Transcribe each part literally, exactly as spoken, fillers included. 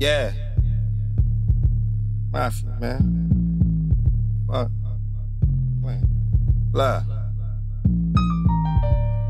Yeah. Mafia, man. Fuck. Plan. Lie.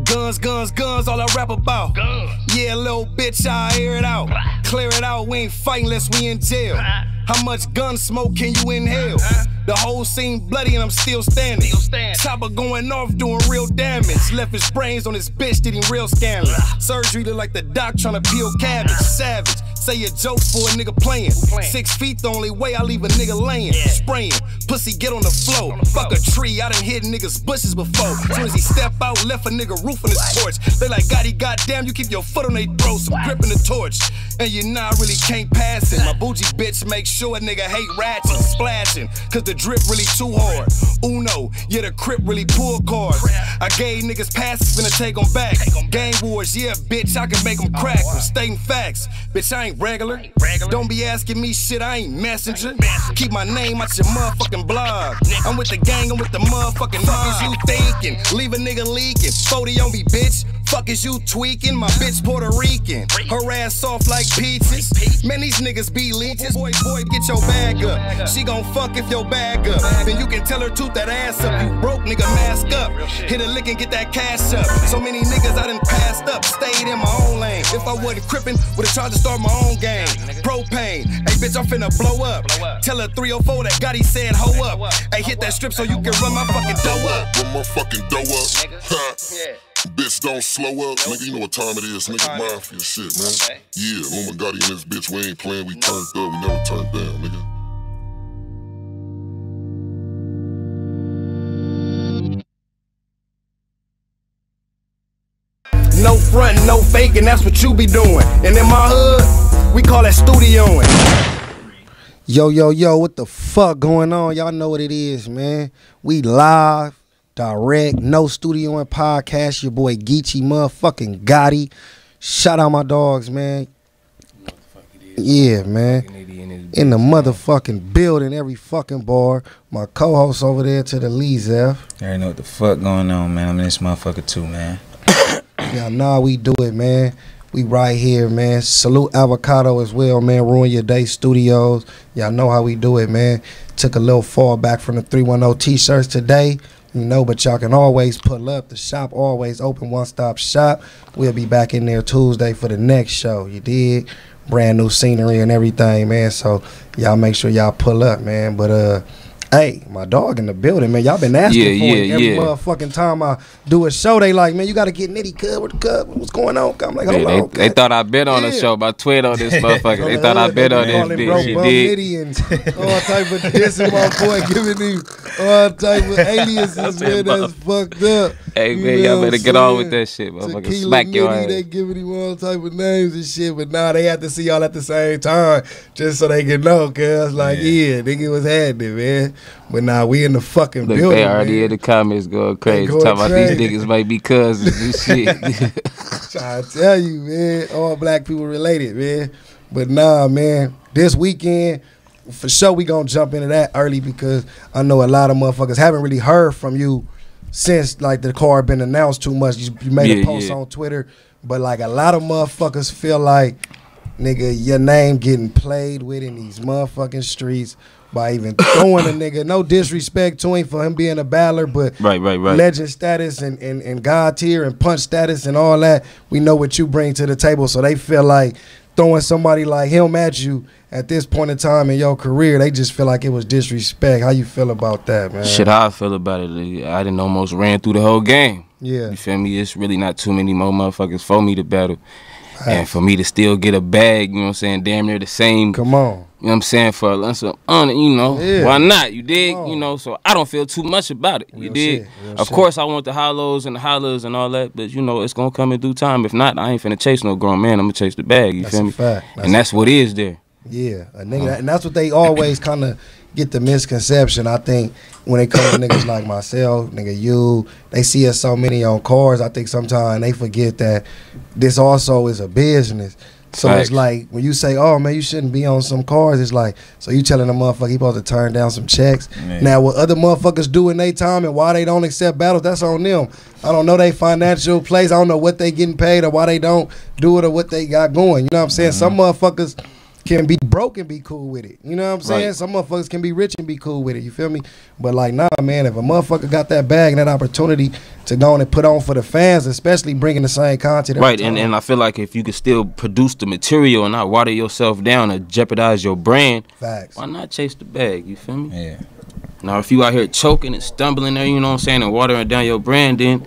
Guns, guns, guns, all I rap about. Guns. Yeah, little bitch, I air it out. Blah. Clear it out, we ain't fighting unless we in jail. Blah. How much gun smoke can you inhale? Uh-huh. The whole scene bloody and I'm still standing. Still standing. Chopper going off doing real damage. Left his brains on his bitch, did him real scandal. Uh-huh. Surgery look like the doc trying to peel cabbage. Uh-huh. Savage. Say a joke for a nigga playing. playing. Six feet the only way I leave a nigga laying. Yeah. Spraying, pussy get on the floor. On the Fuck floor. a tree, I done hit niggas bushes before. Soon as he step out, left a nigga roof on his porch. They like, Gotti, goddamn, you keep your foot on they throat. So I'm gripping the torch, and you know I really can't pass it. My bougie bitch make sure a nigga hate ratchets. Splashing, cause the drip really too hard. Uno, yeah, the Crip really pull cards. I gave niggas passes, finna take them back. Gang wars, yeah, bitch, I can make them crack. I'm stating facts, bitch, I ain't Regular. regular. Don't be asking me shit, I ain't messenger. I ain't messenger. Keep my name out your motherfucking blog. Nigga. I'm with the gang, I'm with the motherfucking fuck is you thinking? Leave a nigga leaking. forty on me, bitch. Fuck is you tweaking? My bitch Puerto Rican. Her ass soft like peaches. Man, these niggas be leeches. Boy, boy, get your bag up. She gon' fuck if your bag up. Then you can tell her toot that ass up. You broke, nigga, mask up. Hit a lick and get that cash up. So many niggas I done passed up. Stayed in my own lane. If I wasn't crippin', would've tried to start my own game. Propane. Hey, bitch, I'm finna blow up. Tell her three oh four that Gotti said, ho up. Hey, hit that strip so you can run my fucking dough up. Run my fucking dough up. Huh. Yeah. Bitch, don't slow up, nigga, you know what time it is, nigga, mafia shit, man. Okay. Yeah, Luma Gotti and this bitch, we ain't playing, we turned up, we never turned down, nigga. No front, no faking, that's what you be doing. And in my hood, we call that studioing. Yo, yo, yo, what the fuck going on? Y'all know what it is, man. We live. Direct, no studio and podcast. Your boy Geechi motherfucking Gotti. Shout out my dogs, man. Yeah, man. In the motherfucking building, every fucking bar. My co-host over there to the Lee Zeph. I already know what the fuck going on, man. I'm in this motherfucker too, man. Yeah, nah, we do it, man. We right here, man. Salute Avocado as well, man. Ruin Your Day Studios. Y'all know how we do it, man. Took a little fall back from the three one zero t-shirts today. You know, but y'all can always pull up. The shop always open, one-stop shop. We'll be back in there Tuesday for the next show. You dig? Brand new scenery and everything, man. So y'all make sure y'all pull up, man. But uh, hey, my dog in the building, man. Y'all been asking yeah, for yeah, it every yeah. motherfucking time I do a show. They like, man, you gotta get Nitty Cub with the Cub. What's going on? I'm like, hold yeah, they, on. They thought I been on yeah. the show by Twitter on this motherfucker. they thought I been on this bitch. You dig? Nitty and all type of dissing my boy, giving him. All type of aliases, man, that's fucked up. Hey, man, y'all better get on with that shit, motherfucker. Smack your ass. They giving him all type of names and shit, but nah, they have to see y'all at the same time just so they can know, cuz. Like, yeah, yeah nigga was happening, man. But nah, we in the fucking Look, building, they already man. in the comments going crazy. Going talking crazy. about these niggas might be cousins and shit. Trying to tell you, man, all black people related, man. But nah, man, this weekend, for sure, we gonna jump into that early because I know a lot of motherfuckers haven't really heard from you since like the card been announced too much. You, you made yeah, a post yeah. on Twitter, but like a lot of motherfuckers feel like, nigga, your name getting played with in these motherfucking streets by even throwing a nigga. No disrespect to him for him being a battler, but right, right, right. legend status and, and, and God tier and punch status and all that, we know what you bring to the table, so they feel like throwing somebody like him at you at this point in time in your career, they just feel like it was disrespect. How you feel about that, man? Shit, how I feel about it, I didn't almost ran through the whole game. Yeah. You feel me? It's really not too many more motherfuckers for me to battle. Right. And for me to still get a bag, you know what I'm saying, damn near the same. Come on. You know what I'm saying, for a lunch of honor, you know, yeah. why not? You dig? You know, so I don't feel too much about it. You Real dig? Of shit. course, I want the hollows and the hollers and all that, but you know, it's gonna come in due time. If not, I ain't finna chase no grown man. I'm gonna chase the bag. You that's feel me? Fact. That's and that's what is there. Yeah, a nigga, um, and that's what they always kind of get the misconception. I think when they come to niggas like myself, nigga, you, they see us so many on cars. I think sometimes they forget that this also is a business. So right. it's like when you say, "Oh man, you shouldn't be on some cars." It's like, so you telling a motherfucker he supposed to turn down some checks. Man. Now what other motherfuckers do in their time and why they don't accept battles, that's on them. I don't know their financial place. I don't know what they getting paid or why they don't do it or what they got going. You know what I'm saying? Mm-hmm. Some motherfuckers can be broke and be cool with it. You know what I'm saying? Right. Some motherfuckers can be rich and be cool with it. You feel me? But like, nah, man, if a motherfucker got that bag and that opportunity to go on and put on for the fans, especially bringing the same content. Right, and, and I feel like if you can still produce the material and not water yourself down or jeopardize your brand, facts, why not chase the bag? You feel me? Yeah. Now, if you out here choking and stumbling there, you know what I'm saying, and watering down your brand, then...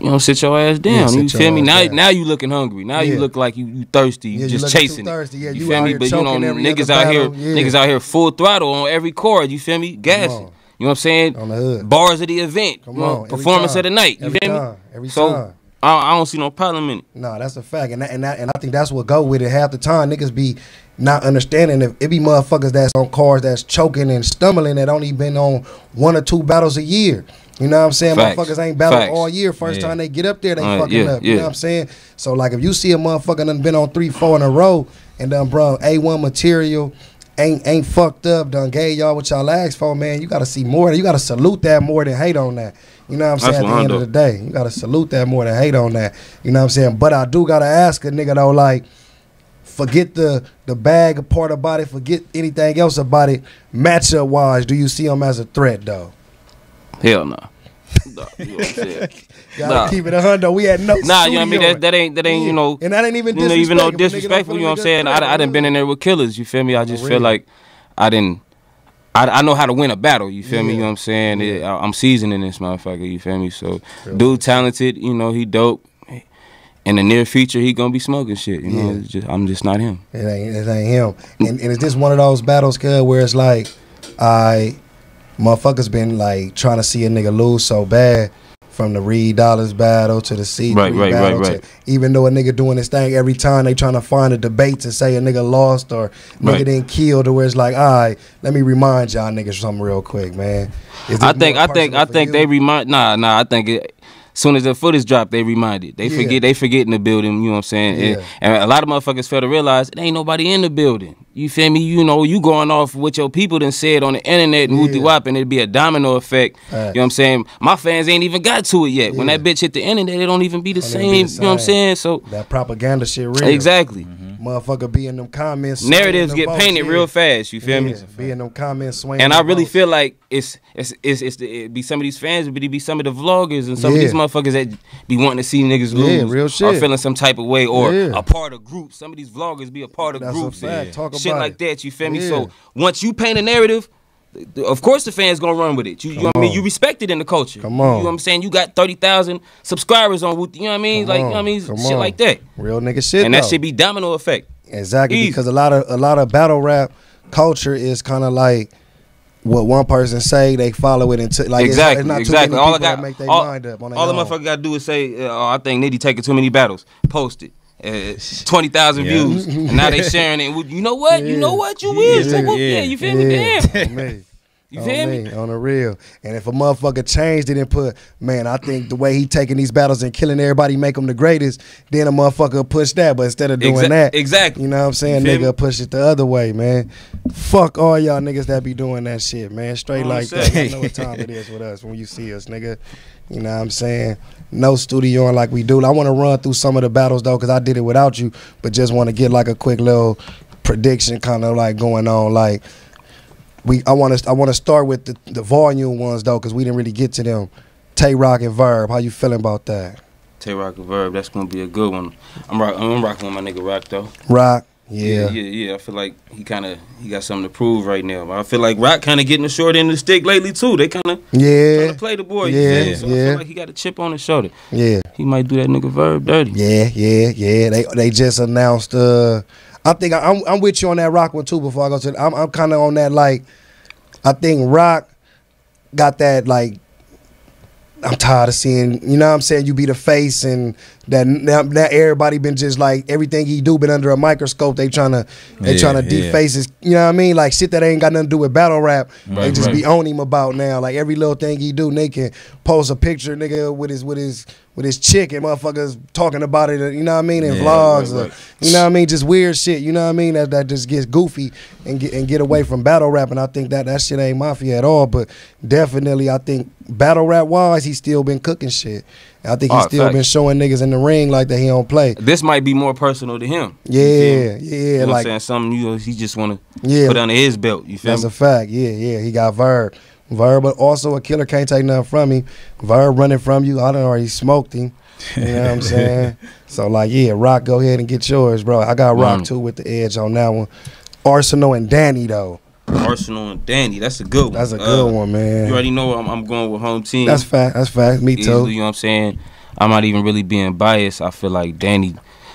you don't sit your ass down. Yeah, you feel me? Now, down. now you looking hungry. Now yeah. you look like you, you thirsty. You yeah, just you chasing it. Yeah, you, you feel me? But you know, niggas out here, yeah. niggas out here full throttle on every chord. You feel me? Gassing. You know what I'm saying? On the hood. Bars at the event. Come on. Performance of the night. You every feel time. me? Every so, time. I don't see no problem in it. No, that's a fact, and that, and that, and I think that's what go with it. Half the time, niggas be not understanding. If it be motherfuckers that's on cars that's choking and stumbling that only been on one or two battles a year. You know what I'm saying? Facts. Motherfuckers ain't battled Facts. all year. First yeah. time they get up there, they uh, fucking yeah, up. You yeah. know what I'm saying? So like, if you see a motherfucker done been on three, four in a row, and done bro A one material, ain't ain't fucked up, done gave y'all what y'all asked for, man. You gotta see more. You gotta salute that more than hate on that. You know what I'm saying? That's at the end of the day, you gotta salute that more than hate on that. You know what I'm saying? But I do gotta ask a nigga though, like, forget the the bag part about it, forget anything else about it. Matchup wise, do you see him as a threat though? Hell no. Nah. Nah, you know what I'm saying? Gotta nah. keep it a hundred. We had no. Nah, you know what I mean. That, that ain't that ain't you know. And that ain't even disrespectful. You know, even though disrespectful, you know what I'm saying. I I done been in there with killers. You feel me? I just oh, really? feel like I didn't. I I know how to win a battle. You feel yeah. me? You know what I'm saying. Yeah. It, I, I'm seasoning this motherfucker. You feel me? So really? dude, talented. You know, he dope. In the near future, he gonna be smoking shit. You know, yeah. it's just, I'm just not him. It ain't it ain't him. And and it's just one of those battles, cuz, where it's like I. motherfuckers been like trying to see a nigga lose so bad, from the Reed Dollars battle to the C three right, right, battle. Right, right. To, even though a nigga doing his thing every time, they trying to find a debate to say a nigga lost or nigga right. didn't kill, to where it's like, all right, let me remind y'all niggas something real quick, man. I think, I think, I think you? they remind. Nah, nah. I think it, as soon as the footage dropped, they reminded. They yeah. forget. They forget in the building. You know what I'm saying? Yeah. And, and a lot of motherfuckers fail to realize it ain't nobody in the building. You feel me? You know, you going off what your people done said on the internet and yeah. whoop and it'd be a domino effect. Right. You know what I'm saying? My fans ain't even got to it yet. Yeah. When that bitch hit the internet, it don't even be the, don't same, be the same. You know what I'm saying? So that propaganda shit real. Exactly. Mm-hmm. Motherfucker be in them comments. Narratives them get boats, painted yeah. real fast. You feel yeah. me? Be in them comments swinging. And I really boats. feel like it's it's it's, it's the, it be some of these fans, but it be some of the vloggers and some yeah. of these motherfuckers that be wanting to see niggas lose. Yeah, real shit. Or feeling some type of way or yeah. a part of groups. Some of these vloggers be a part of That's groups. A fact. Yeah. Talk about shit like that, you feel me? Yeah. So once you paint a narrative, of course the fans gonna run with it. You, you know what I mean? You respect it in the culture. Come on. You know what I'm saying? You got thirty thousand subscribers on, you know what I mean? Come like, you know what I mean? Come shit on. like that. Real nigga shit, And though. that shit be domino effect. Exactly, Easy. because a lot of a lot of battle rap culture is kind of like what one person say, they follow it into like exactly. It's, it's not exactly. too many all people I got, that make their mind up on their All own. the motherfucker gotta do is say, oh, I think Nitty taking too many battles. Post it. Uh, twenty thousand yeah. views, and now they sharing it. Well, you know what? Yeah. You know what? You yeah. is. Yeah. yeah, you feel yeah. me? Damn. Man. You on feel me? me? On the real. And if a motherfucker changed it and put, man, I think the way he taking these battles and killing everybody make him the greatest, then a motherfucker push that. But instead of doing Exa that, exactly, you know what I'm saying, nigga, me? push it the other way, man. Fuck all y'all niggas that be doing that shit, man. Straight I'm like saying. that. You know what time it is with us when you see us, nigga. You know what I'm saying? No studio on like we do. I want to run through some of the battles, though, because I did it without you, but just want to get like a quick little prediction kind of like going on, like, We I want to I want to start with the, the volume ones though, because we didn't really get to them. Tay Rock and Verb, how you feeling about that? Tay Rock and Verb, that's gonna be a good one. I'm rock, I'm rocking with my nigga Rock though. Rock, yeah, yeah, yeah. yeah. I feel like he kind of he got something to prove right now. But I feel like Rock kind of getting the short end of the stick lately too. They kind of yeah trying to play the boy. Yeah, you know? So yeah. I feel like he got a chip on his shoulder. Yeah, he might do that nigga Verb dirty. Yeah, yeah, yeah. They they just announced. Uh, I think I, I'm, I'm with you on that Rock one too. Before I go to, the, I'm, I'm kind of on that like, I think Rock got that like. I'm tired of seeing, you know what I'm saying, you be the face and that now, now everybody been just like everything he do been under a microscope. They trying to they yeah, trying to deface yeah. his, you know what I mean? Like shit that ain't got nothing to do with battle rap. Right, they just right. be on him about now. Like every little thing he do, they can post a picture, nigga, with his with his with his chick and motherfuckers talking about it, you know what I mean, in yeah, vlogs, right, right. Or, you know what I mean, just weird shit, you know what I mean, that, that just gets goofy and get, and get away from battle rap, and I think that that shit ain't mafia at all, but definitely I think battle rap-wise, he's still been cooking shit. I think he's oh, still fact. been showing niggas in the ring like that he don't play. This might be more personal to him. Yeah, yeah. You know like, I'm saying? Something you know, he just want to yeah, put under his belt, you feel That's me? a fact, yeah, yeah, he got Verb. Verb, but also a killer can't take nothing from him. Verb running from you, I done already smoked him. You know what I'm saying? So like, yeah, Rock, go ahead and get yours, bro. I got Rock mm. too with the edge on that one. Arsenal and Danny though. Arsenal and Danny, that's a good one. That's a good uh, one, man. You already know I'm, I'm going with home team. That's fact. That's fact. Me Easily, too. You know what I'm saying? I'm not even really being biased. I feel like Danny,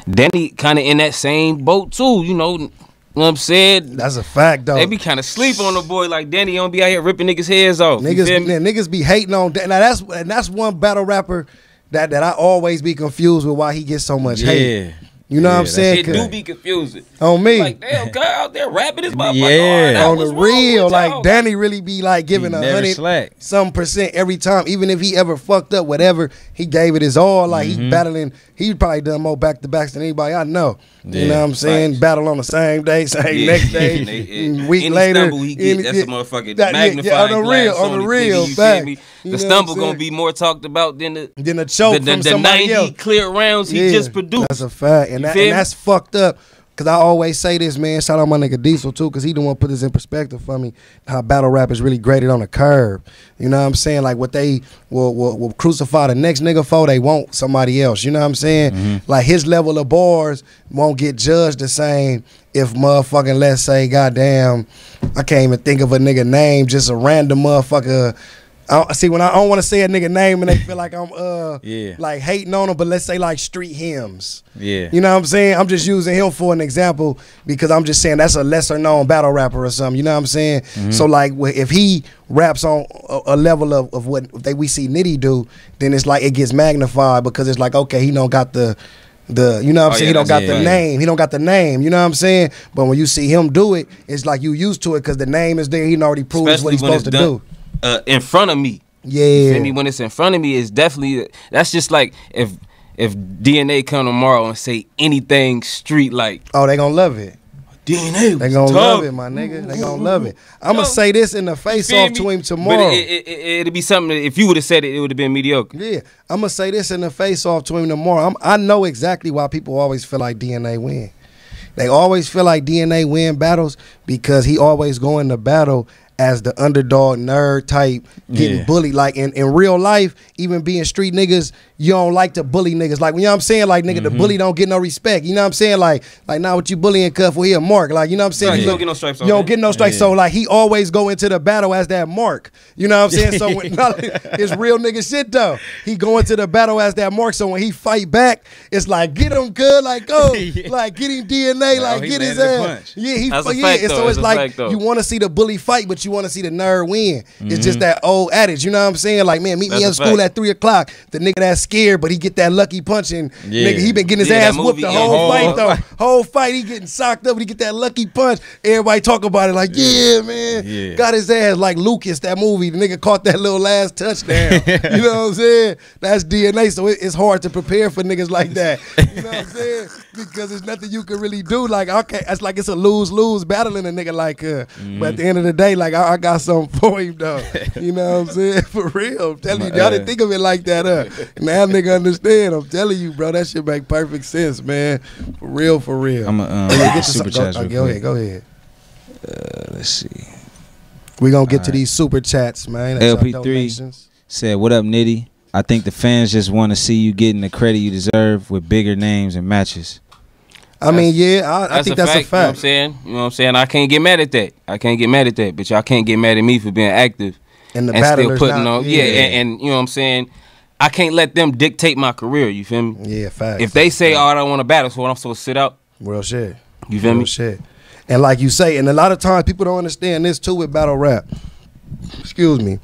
Danny, kind of in that same boat too. You know. You know what I'm saying? That's a fact, though. They be kind of sleep on the boy like Danny. Don't be out here ripping niggas' heads off. Niggas, yeah, niggas be hating on Danny. Now that's and that's one battle rapper that that I always be confused with why he gets so much yeah. hate. You know yeah, what I'm saying? It do be confusing. On me. Like, damn, guy out there rapping his motherfucker. Yeah. Oh, on the real, like, Danny really be, like, giving a hundred some percent every time. Even if he ever fucked up, whatever, he gave it his all. Like, mm-hmm. he battling. He probably done more back-to-backs than anybody I know. Yeah, you know what I'm saying? Right. Battle on the same day, same yeah. next day, it, it, week any later. Stumble he get, any, that's it, a motherfucking that, magnifying yeah, yeah, on the real, on the real, fact. You the know stumble going to be more talked about than the, than the choke the, from the, somebody the ninety else. clear rounds he yeah, just produced. That's a fact. And, that, and that's fucked up. Because I always say this, man. Shout out my nigga Diesel, too, because he the one put this in perspective for me, how battle rap is really graded on the curve. You know what I'm saying? Like, what they will, will, will crucify the next nigga for, they won't somebody else. You know what I'm saying? Mm-hmm. Like, his level of bars won't get judged the same if motherfucking, let's say, goddamn, I can't even think of a nigga name, just a random motherfucker. I, see, when I, I don't want to say a nigga name and they feel like I'm uh yeah. like hating on him, but let's say like street hymns. Yeah. You know what I'm saying? I'm just using him for an example because I'm just saying that's a lesser known battle rapper or something. You know what I'm saying? Mm-hmm. So like if he raps on a, a level of, of what they, we see Nitty do, then it's like it gets magnified because it's like, okay, he don't got the, the you know what I'm oh, saying? Yeah, he don't got yeah, the yeah. name. He don't got the name. You know what I'm saying? But when you see him do it, it's like you used to it because the name is there. He already proves Especially what he's supposed to done. do. Uh, in front of me, yeah. You feel me? When it's in front of me, it's definitely that's just like if if D N A come tomorrow and say anything street like, oh, they gonna love it. D N A, they gonna tough. love it, my nigga. They gonna love it. I'm gonna say this in the face off me? to him tomorrow. But it, it, it, it'd be something. That if you would have said it, it would have been mediocre. Yeah, I'm gonna say this in the face off to him tomorrow. I'm, I know exactly why people always feel like D N A win. They always feel like D N A win battles because he always go into battle as the underdog nerd type, getting yeah. bullied. Like in, in real life, even being street niggas, you don't like to bully niggas. Like, you know what I'm saying? Like, nigga, mm-hmm. the bully don't get no respect. You know what I'm saying? Like, like now nah, what you bullying cuff for? He a mark. Like, you know what I'm saying? Right, you don't get no stripes. You don't get no stripes. Yeah. So, like, he always go into the battle as that mark. You know what I'm saying? So, when, no, it's real nigga shit, though. He go into the battle as that mark. So, when he fight back, it's like, get him good. Like, go. yeah. Like, get him D N A. No, like, get his ass. Yeah, he, That's yeah. Fact, so, it's, it's like, fact, you want to see the bully fight, but you You want to see the nerd win. Mm-hmm. It's just that old adage. You know what I'm saying? Like, man, meet That's me in school fact. at three o'clock. The nigga that's scared, but he get that lucky punch and yeah. nigga, he been getting his yeah, ass whooped the whole, whole fight, though. Whole fight, he getting socked up, but he get that lucky punch. Everybody talk about it like, yeah, yeah man. Yeah. Got his ass like Lucas, that movie. The nigga caught that little last touchdown. You know what I'm saying? That's D N A, so it, it's hard to prepare for niggas like that. You know what I'm saying? Because there's nothing you can really do. Like, okay, it's like it's a lose-lose battling a nigga like her. Mm-hmm. But at the end of the day, like, I got something for him, though. You know what I'm saying? For real. I'm telling you, y'all didn't think of it like that, huh? Now nigga understand. I'm telling you, bro, that shit make perfect sense, man. For real, for real. I'm a um, yeah, super chat. Go, go ahead, go ahead. Uh, let's see. We're going to get All to right. these super chats, man. L P three said, what up, Nitty? I think the fans just want to see you getting the credit you deserve with bigger names and matches. I mean, yeah, I, that's I think a that's fact, a fact. You know what I'm saying? You know what I'm saying? I can't get mad at that. I can't get mad at that. But y'all can't get mad at me for being active and, the and still putting not, on. Yeah, yeah. And, and you know what I'm saying? I can't let them dictate my career. You feel me? Yeah, facts. If they say, oh, I don't want to battle, so I'm supposed to sit out. Real shit. You feel Real me? Real shit. And like you say, and a lot of times people don't understand this too with battle rap. Excuse me.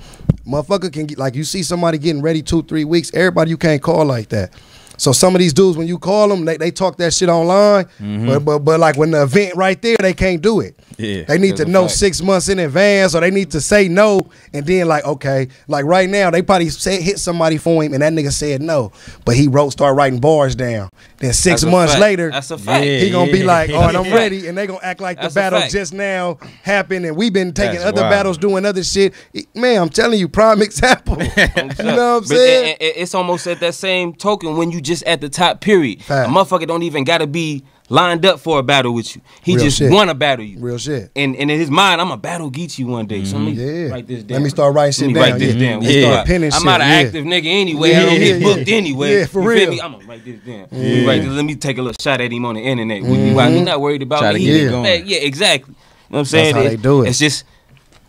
Motherfucker can get, like, you see somebody getting ready two, three weeks. Everybody you can't call like that. So some of these dudes, when you call them, they, they talk that shit online, mm-hmm. but, but but like when the event right there, they can't do it. Yeah, they need to know fact. six months in advance, or they need to say no, and then like, okay, like right now, they probably said, hit somebody for him, and that nigga said no, but he wrote, started writing bars down. Then six That's months later, That's a fact. he gonna yeah, be like, all right, I'm yeah. ready, and they gonna act like That's the battle just now happened, and we've been taking That's other wild. battles, doing other shit. Man, I'm telling you, prime example. You know what I'm but saying? It, it, it's almost at that same token when you just at the top, period. Fact. A motherfucker don't even gotta be lined up for a battle with you. He Real just shit. wanna battle you. Real shit. And and in his mind, I'm gonna battle Geechi one day. Mm-hmm. So let me yeah. write this down. Let me start writing shit down. Let me write this yeah. down. Yeah. Yeah. Start penning I'm shit. not an yeah. active nigga anyway. Yeah. I don't get yeah. booked yeah. anyway. Yeah, for you real. Feel me? I'm gonna write this down. Yeah. Let, me write this. Let me take a little shot at him on the internet. Mm-hmm. We're not worried about Try me. To get it going. Yeah, exactly. You know what I'm saying? That's how they do it. It's just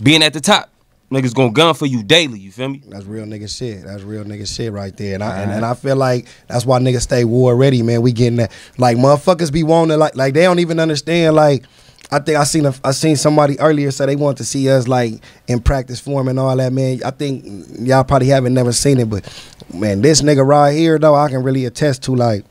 being at the top. Niggas gonna gun for you daily, you feel me? That's real nigga shit. That's real nigga shit right there. And I, and, and I feel like that's why niggas stay war ready, man. We getting that. Like, motherfuckers be wanting, like, like they don't even understand, like, I think I seen a, I seen somebody earlier say they want to see us like in practice form and all that, man. I think y'all probably haven't never seen it, but man, this nigga right here, though, I can really attest to, like,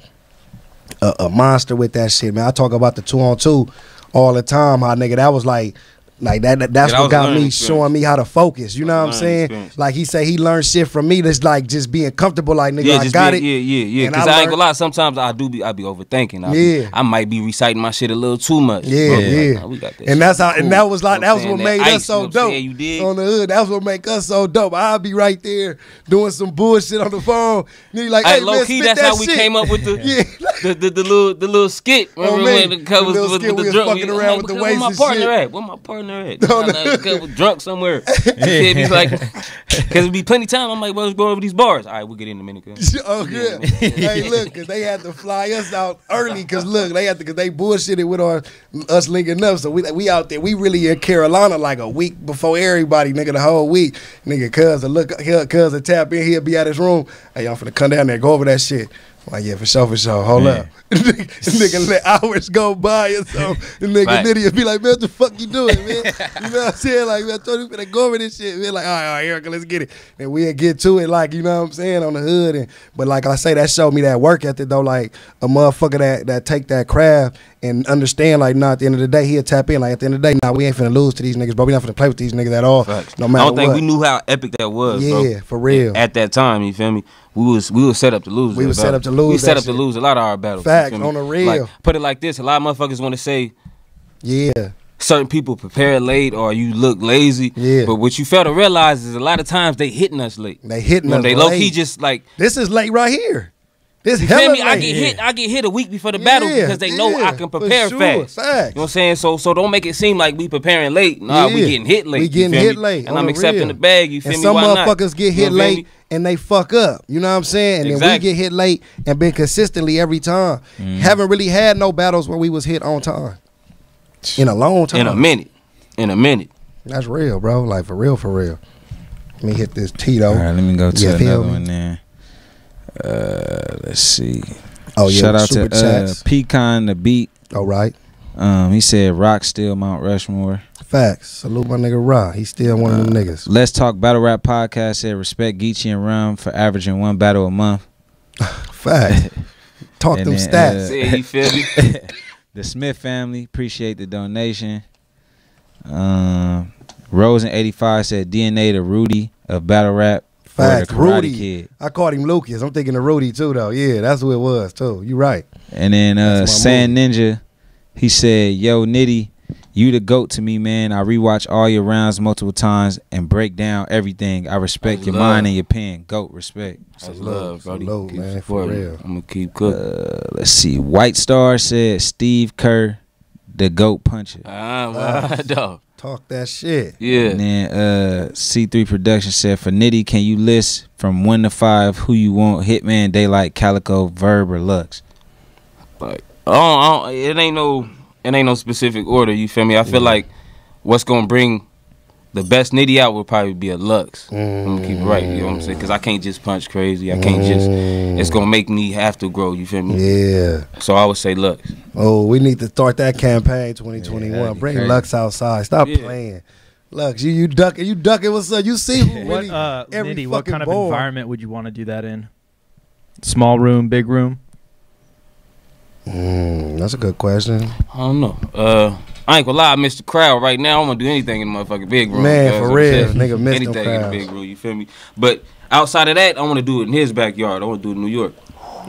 a, a monster with that shit, man. I talk about the two on two all the time, how nigga, that was like, Like that, that that's yeah, that what got me showing me how to focus. You know what I'm saying? Experience. Like he say he learned shit from me. That's like just being comfortable. Like nigga, yeah, I got being, it. Yeah, yeah, yeah. Because I, I ain't gonna lie, sometimes I do be I be overthinking. I yeah, be, I might be reciting my shit a little too much. Yeah, bro, yeah. Like, nah, we got that and shit. that's how. And that was like you know that was what that made ice, us so you know dope. You did? On the hood, that's what make us so dope. I'll be right there doing some bullshit on the phone. Nigga like, hey, hey low key, that's that how shit. we came up with the yeah. the, the, the little the little skit. Oh man, the covers with the drunk. Fucking around with the waist and shit. Where my partner at? Where my partner? At. No, no. Like, get drunk somewhere. Kid be like, because it be plenty of time. I'm like, well, let's go over these bars. All right, we'll get in a minute. Oh, good. Yeah. Hey, look, because they had to fly us out early. Because, look, they had to, because they bullshitted with our, us linking up. So we we out there. We really in Carolina like a week before everybody, nigga, the whole week. Nigga, cuz, look, cuz, a tap in, he'll be out his room. Hey, y'all finna come down there, go over that shit. Like, yeah, for sure, for sure. Hold man. up. Nigga let hours go by and so the nigga right. Nitty be like, man, what the fuck you doing, man? You know what I'm saying? Like, man, I told you finna go over this shit. We're like, all right, all right, Erica, let's get it. And we'll get to it, like, you know what I'm saying, on the hood. And but like I say, that showed me that work ethic though, like a motherfucker that that take that craft and understand, like, nah, at the end of the day, he'll tap in. Like, at the end of the day, nah, we ain't finna lose to these niggas, bro. We not finna play with these niggas at all. Facts. No matter what. I don't think what. we knew how epic that was, yeah, bro. Yeah, for real. At that time, you feel me? We was we was set up to lose. We were set up to lose. We set up to lose a lot of our battles. Fact, on the real. Like, put it like this: a lot of motherfuckers want to say, yeah, certain people prepare late or you look lazy. Yeah. But what you fail to realize is a lot of times they hitting us late. They hitting us late. They low key just like this is late right here. This you hella me? Late. I get hit. I get hit a week before the yeah, battle because they yeah, know I can prepare sure, fast. Facts. You know what I'm saying? So so don't make it seem like we preparing late. Nah, yeah. we getting hit late. We getting hit me? late, and I'm the accepting real. the bag. You feel and me? Some Why motherfuckers not? get hit you know late. And they fuck up, you know what I'm saying? And exactly. then we get hit late and been consistently every time. Mm. Haven't really had no battles where we was hit on time in a long time. In a minute, in a minute. That's real, bro. Like for real, for real. Let me hit this Tito. All right, let me go to yeah, another one there. Uh, let's see. Oh yeah, shout out to uh, Pecan the Beat. All right. Um, he said Rock still Mount Rushmore. Facts. Salute my nigga Ra. He's still one of them uh, niggas. Let's Talk Battle Rap Podcast said respect Geechi and Rum for averaging one battle a month. Fact. Talk them then, stats. Uh, yeah, you feel me? The Smith family, appreciate the donation. Um, Rosen eighty-five said D N A to Rudy of Battle Rap. Facts. Rudy. Kid. I called him Lucas. I'm thinking of Rudy too, though. Yeah, that's who it was, too. You right. And then uh, Sand movie. Ninja, he said, yo, Nitty, you the GOAT to me, man. I rewatch all your rounds multiple times and break down everything. I respect I your love. mind and your pen. GOAT, respect. I love, bro. Love, man, for real. I'm going to keep cooking. Uh, let's see. White Star said Steve Kerr, the GOAT puncher. Ah, uh, well, talk that shit. Yeah. And then uh, C three Production said, for Nitty, can you list from one to five who you want? Hitman, Daylight, Calico, Verb, or Lux? Like, I don't, I don't, it ain't no... It ain't no specific order, you feel me? I feel yeah. like what's gonna bring the best Nitty out would probably be a Lux. Mm. I'm gonna keep it right, you know what I'm saying? Because I can't just punch crazy. I can't mm. just, it's gonna make me have to grow, you feel me? Yeah. So I would say Lux. Oh, we need to start that campaign twenty twenty-one. Yeah, bring crazy. Lux outside. Stop yeah. playing. Lux, you, you ducking, you ducking, what's up? You see who really, uh, every Nitty, fucking what kind board. of environment would you want to do that in? Small room, big room? Mm, that's a good question. I don't know. Uh, I ain't gonna lie, I miss the crowd right now. I'm gonna do anything in the motherfucking big room. Man, for real, nigga, miss anything them in the big room. You feel me? But outside of that, I want to do it in his backyard. I want to do it in New York.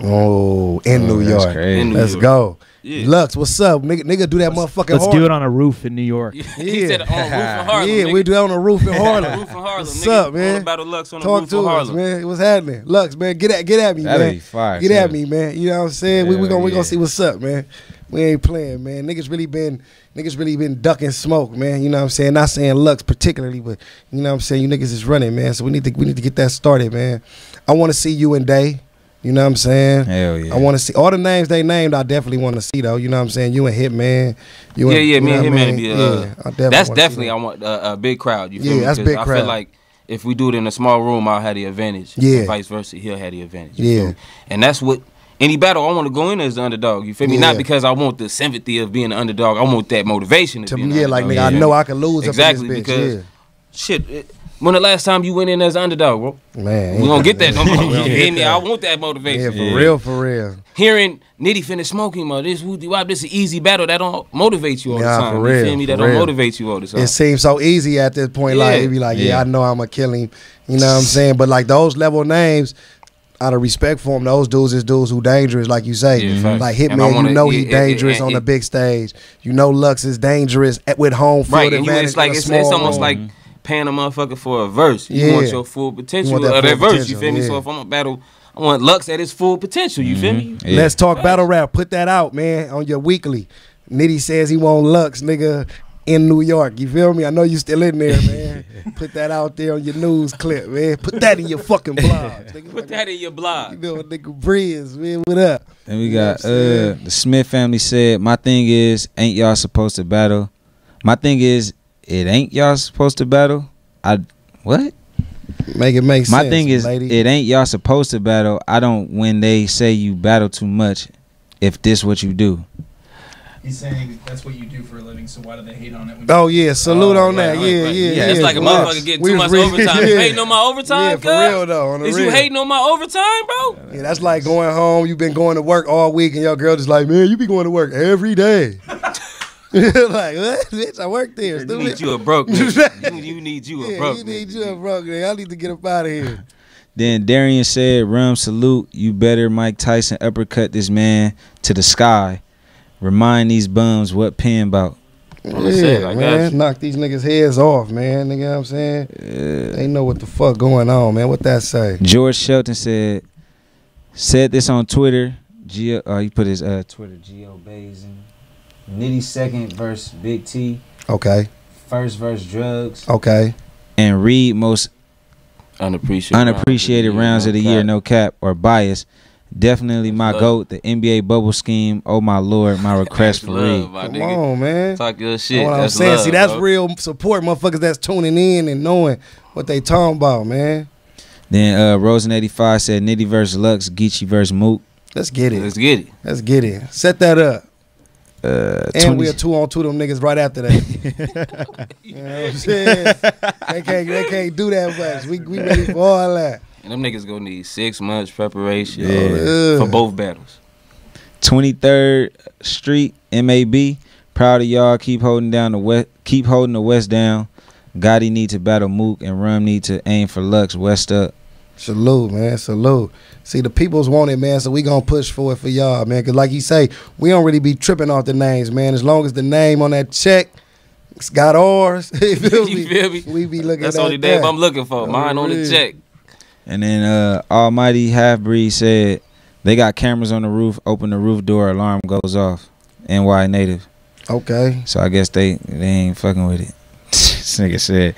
Oh, in oh, New that's York. Crazy. In New Let's York. Go. Yeah. Lux, what's up? Nigga, nigga do that let's, motherfucking Let's Harlem. Do it on a roof in New York. Yeah. He said on a roof in Harlem. Yeah, nigga. We do that on a roof in Harlem. Roof in Harlem. What's nigga, up, man? About a Lux on Talk a roof to in Harlem. Us, man. What's happening? Lux, man, get at, get at me, That'd man. Be fire, get too. At me, man. You know what I'm saying? Yeah, we we going we yeah. going to see what's up, man. We ain't playing, man. Niggas really been niggas really been ducking smoke, man. You know what I'm saying? Not saying Lux particularly, but you know what I'm saying? You niggas is running, man. So we need to we need to get that started, man. I want to see you and Day. You know what I'm saying? Hell yeah. I want to see all the names they named. I definitely want to see though. You know what I'm saying? You and Hitman. You yeah, and, yeah, you me and Hitman. Be, uh, yeah, I definitely that's definitely that. I want uh, a big crowd. You feel yeah, me? That's big I crowd. I feel like if we do it in a small room, I'll have the advantage. Yeah. And vice versa, he'll have the advantage. You yeah. Feel me? And that's what any battle I want to go in as the underdog. You feel me? Yeah. Not because I want the sympathy of being the underdog. I want that motivation to, to be an yeah, underdog. Like nigga, yeah. I know I can lose. Exactly up in this because bitch. Yeah. shit. It, When the last time you went in as an underdog, bro? Man. We don't get that no more. You hear me? I want that motivation. Yeah, for yeah. real, for real. Hearing Nitty finna smoking, man, this whoopty wop, this is an easy battle. That don't motivate you all nah, the time. For real, you feel me? That don't real. motivate you all the time. It seems so easy at this point. Yeah. Like, it be like, yeah, yeah, I know I'm going to kill him. You know what I'm saying? But, like, those level names, out of respect for him, those dudes is dudes who dangerous, like you say. Yeah, like Hitman, wanna, you know he it, dangerous it, it, it, on the big stage. You know Lux is dangerous at, with home field right, advantage. Right, it's, like, it's, it's almost room. like... paying a motherfucker for a verse. You yeah. want your full potential of that, uh, that verse, potential. You feel me? Yeah. So if I'm a battle, I want Lux at his full potential, you mm-hmm. feel me? Yeah. Let's talk battle rap. Put that out, man, on your weekly. Nitty says he want Lux, nigga, in New York. You feel me? I know you still in there, man. Put that out there on your news clip, man. Put that in your fucking blog. Nigga. Put that in your blog. You know, nigga Breeze, man, what up? And we got you know uh, the Smith family said, my thing is, ain't y'all supposed to battle? My thing is, it ain't y'all supposed to battle. I what? Make it make sense. My thing is, lady. It ain't y'all supposed to battle. I don't. When they say you battle too much, if this what you do. He's saying that's what you do for a living. So why do they hate on it? When oh yeah, salute oh, on right, that. Right, yeah, right. yeah, yeah. It's yeah, like a motherfucker getting too much really, overtime. Yeah. You hating on my overtime? Yeah, for God? Real though. On the is real. You hating on my overtime, bro? Yeah, that's like going home. You've been going to work all week, and your girl just like, man, you be going to work every day. Like, what? Bitch, I work there. You need you a broke nigga. You, you need you a yeah, broke you need nigga. You a broke nigga. I need to get up out of here. Then Darian said, Rum, salute. You better Mike Tyson uppercut this man to the sky. Remind these bums what Penn about. Yeah, it, I man. Knock these niggas' heads off, man. Nigga, you know what I'm saying? Yeah. They know what the fuck going on, man. What that say? George Shelton said, said this on Twitter. Geo, uh, he put his uh, Twitter, Geo Bazin. Nitty second verse Big T. Okay. First verse Drugs. Okay. And Reed most unappreciated unappreciated rounds of the year, no cap or bias. Definitely my goat, the N B A bubble scheme. Oh my lord, my request for Reed. Come on, man. Talk your shit. That's what I'm saying. See, that's real support, motherfuckers. That's tuning in and knowing what they talking about, man. Then uh, Rosen eighty-five said Nitty versus Lux, Geechi versus Mook. Let's get it. Let's get it. Let's get it. Set that up. Uh, and we'll two on two them niggas right after that. You know what I'm saying? They can't, they can't do that much. We, we ready for all that. And them niggas gonna need six months preparation yeah. for both battles. twenty-third Street M A B. Proud of y'all. Keep holding down the west. Keep holding the west down. Gotti need to battle Mook and Rum need to aim for Lux. West up. Salute, man. Salute. See, the people's want it, man, so we going to push for it for y'all, man. Because like you say, we don't really be tripping off the names, man. As long as the name on that check it's got ours, you feel me? You feel me? We be looking That's at that. That's the only name I'm looking for. Mine on the check. And then uh, Almighty Half-Breed said, they got cameras on the roof. Open the roof door, alarm goes off. N Y native. Okay. So I guess they, they ain't fucking with it. This nigga said...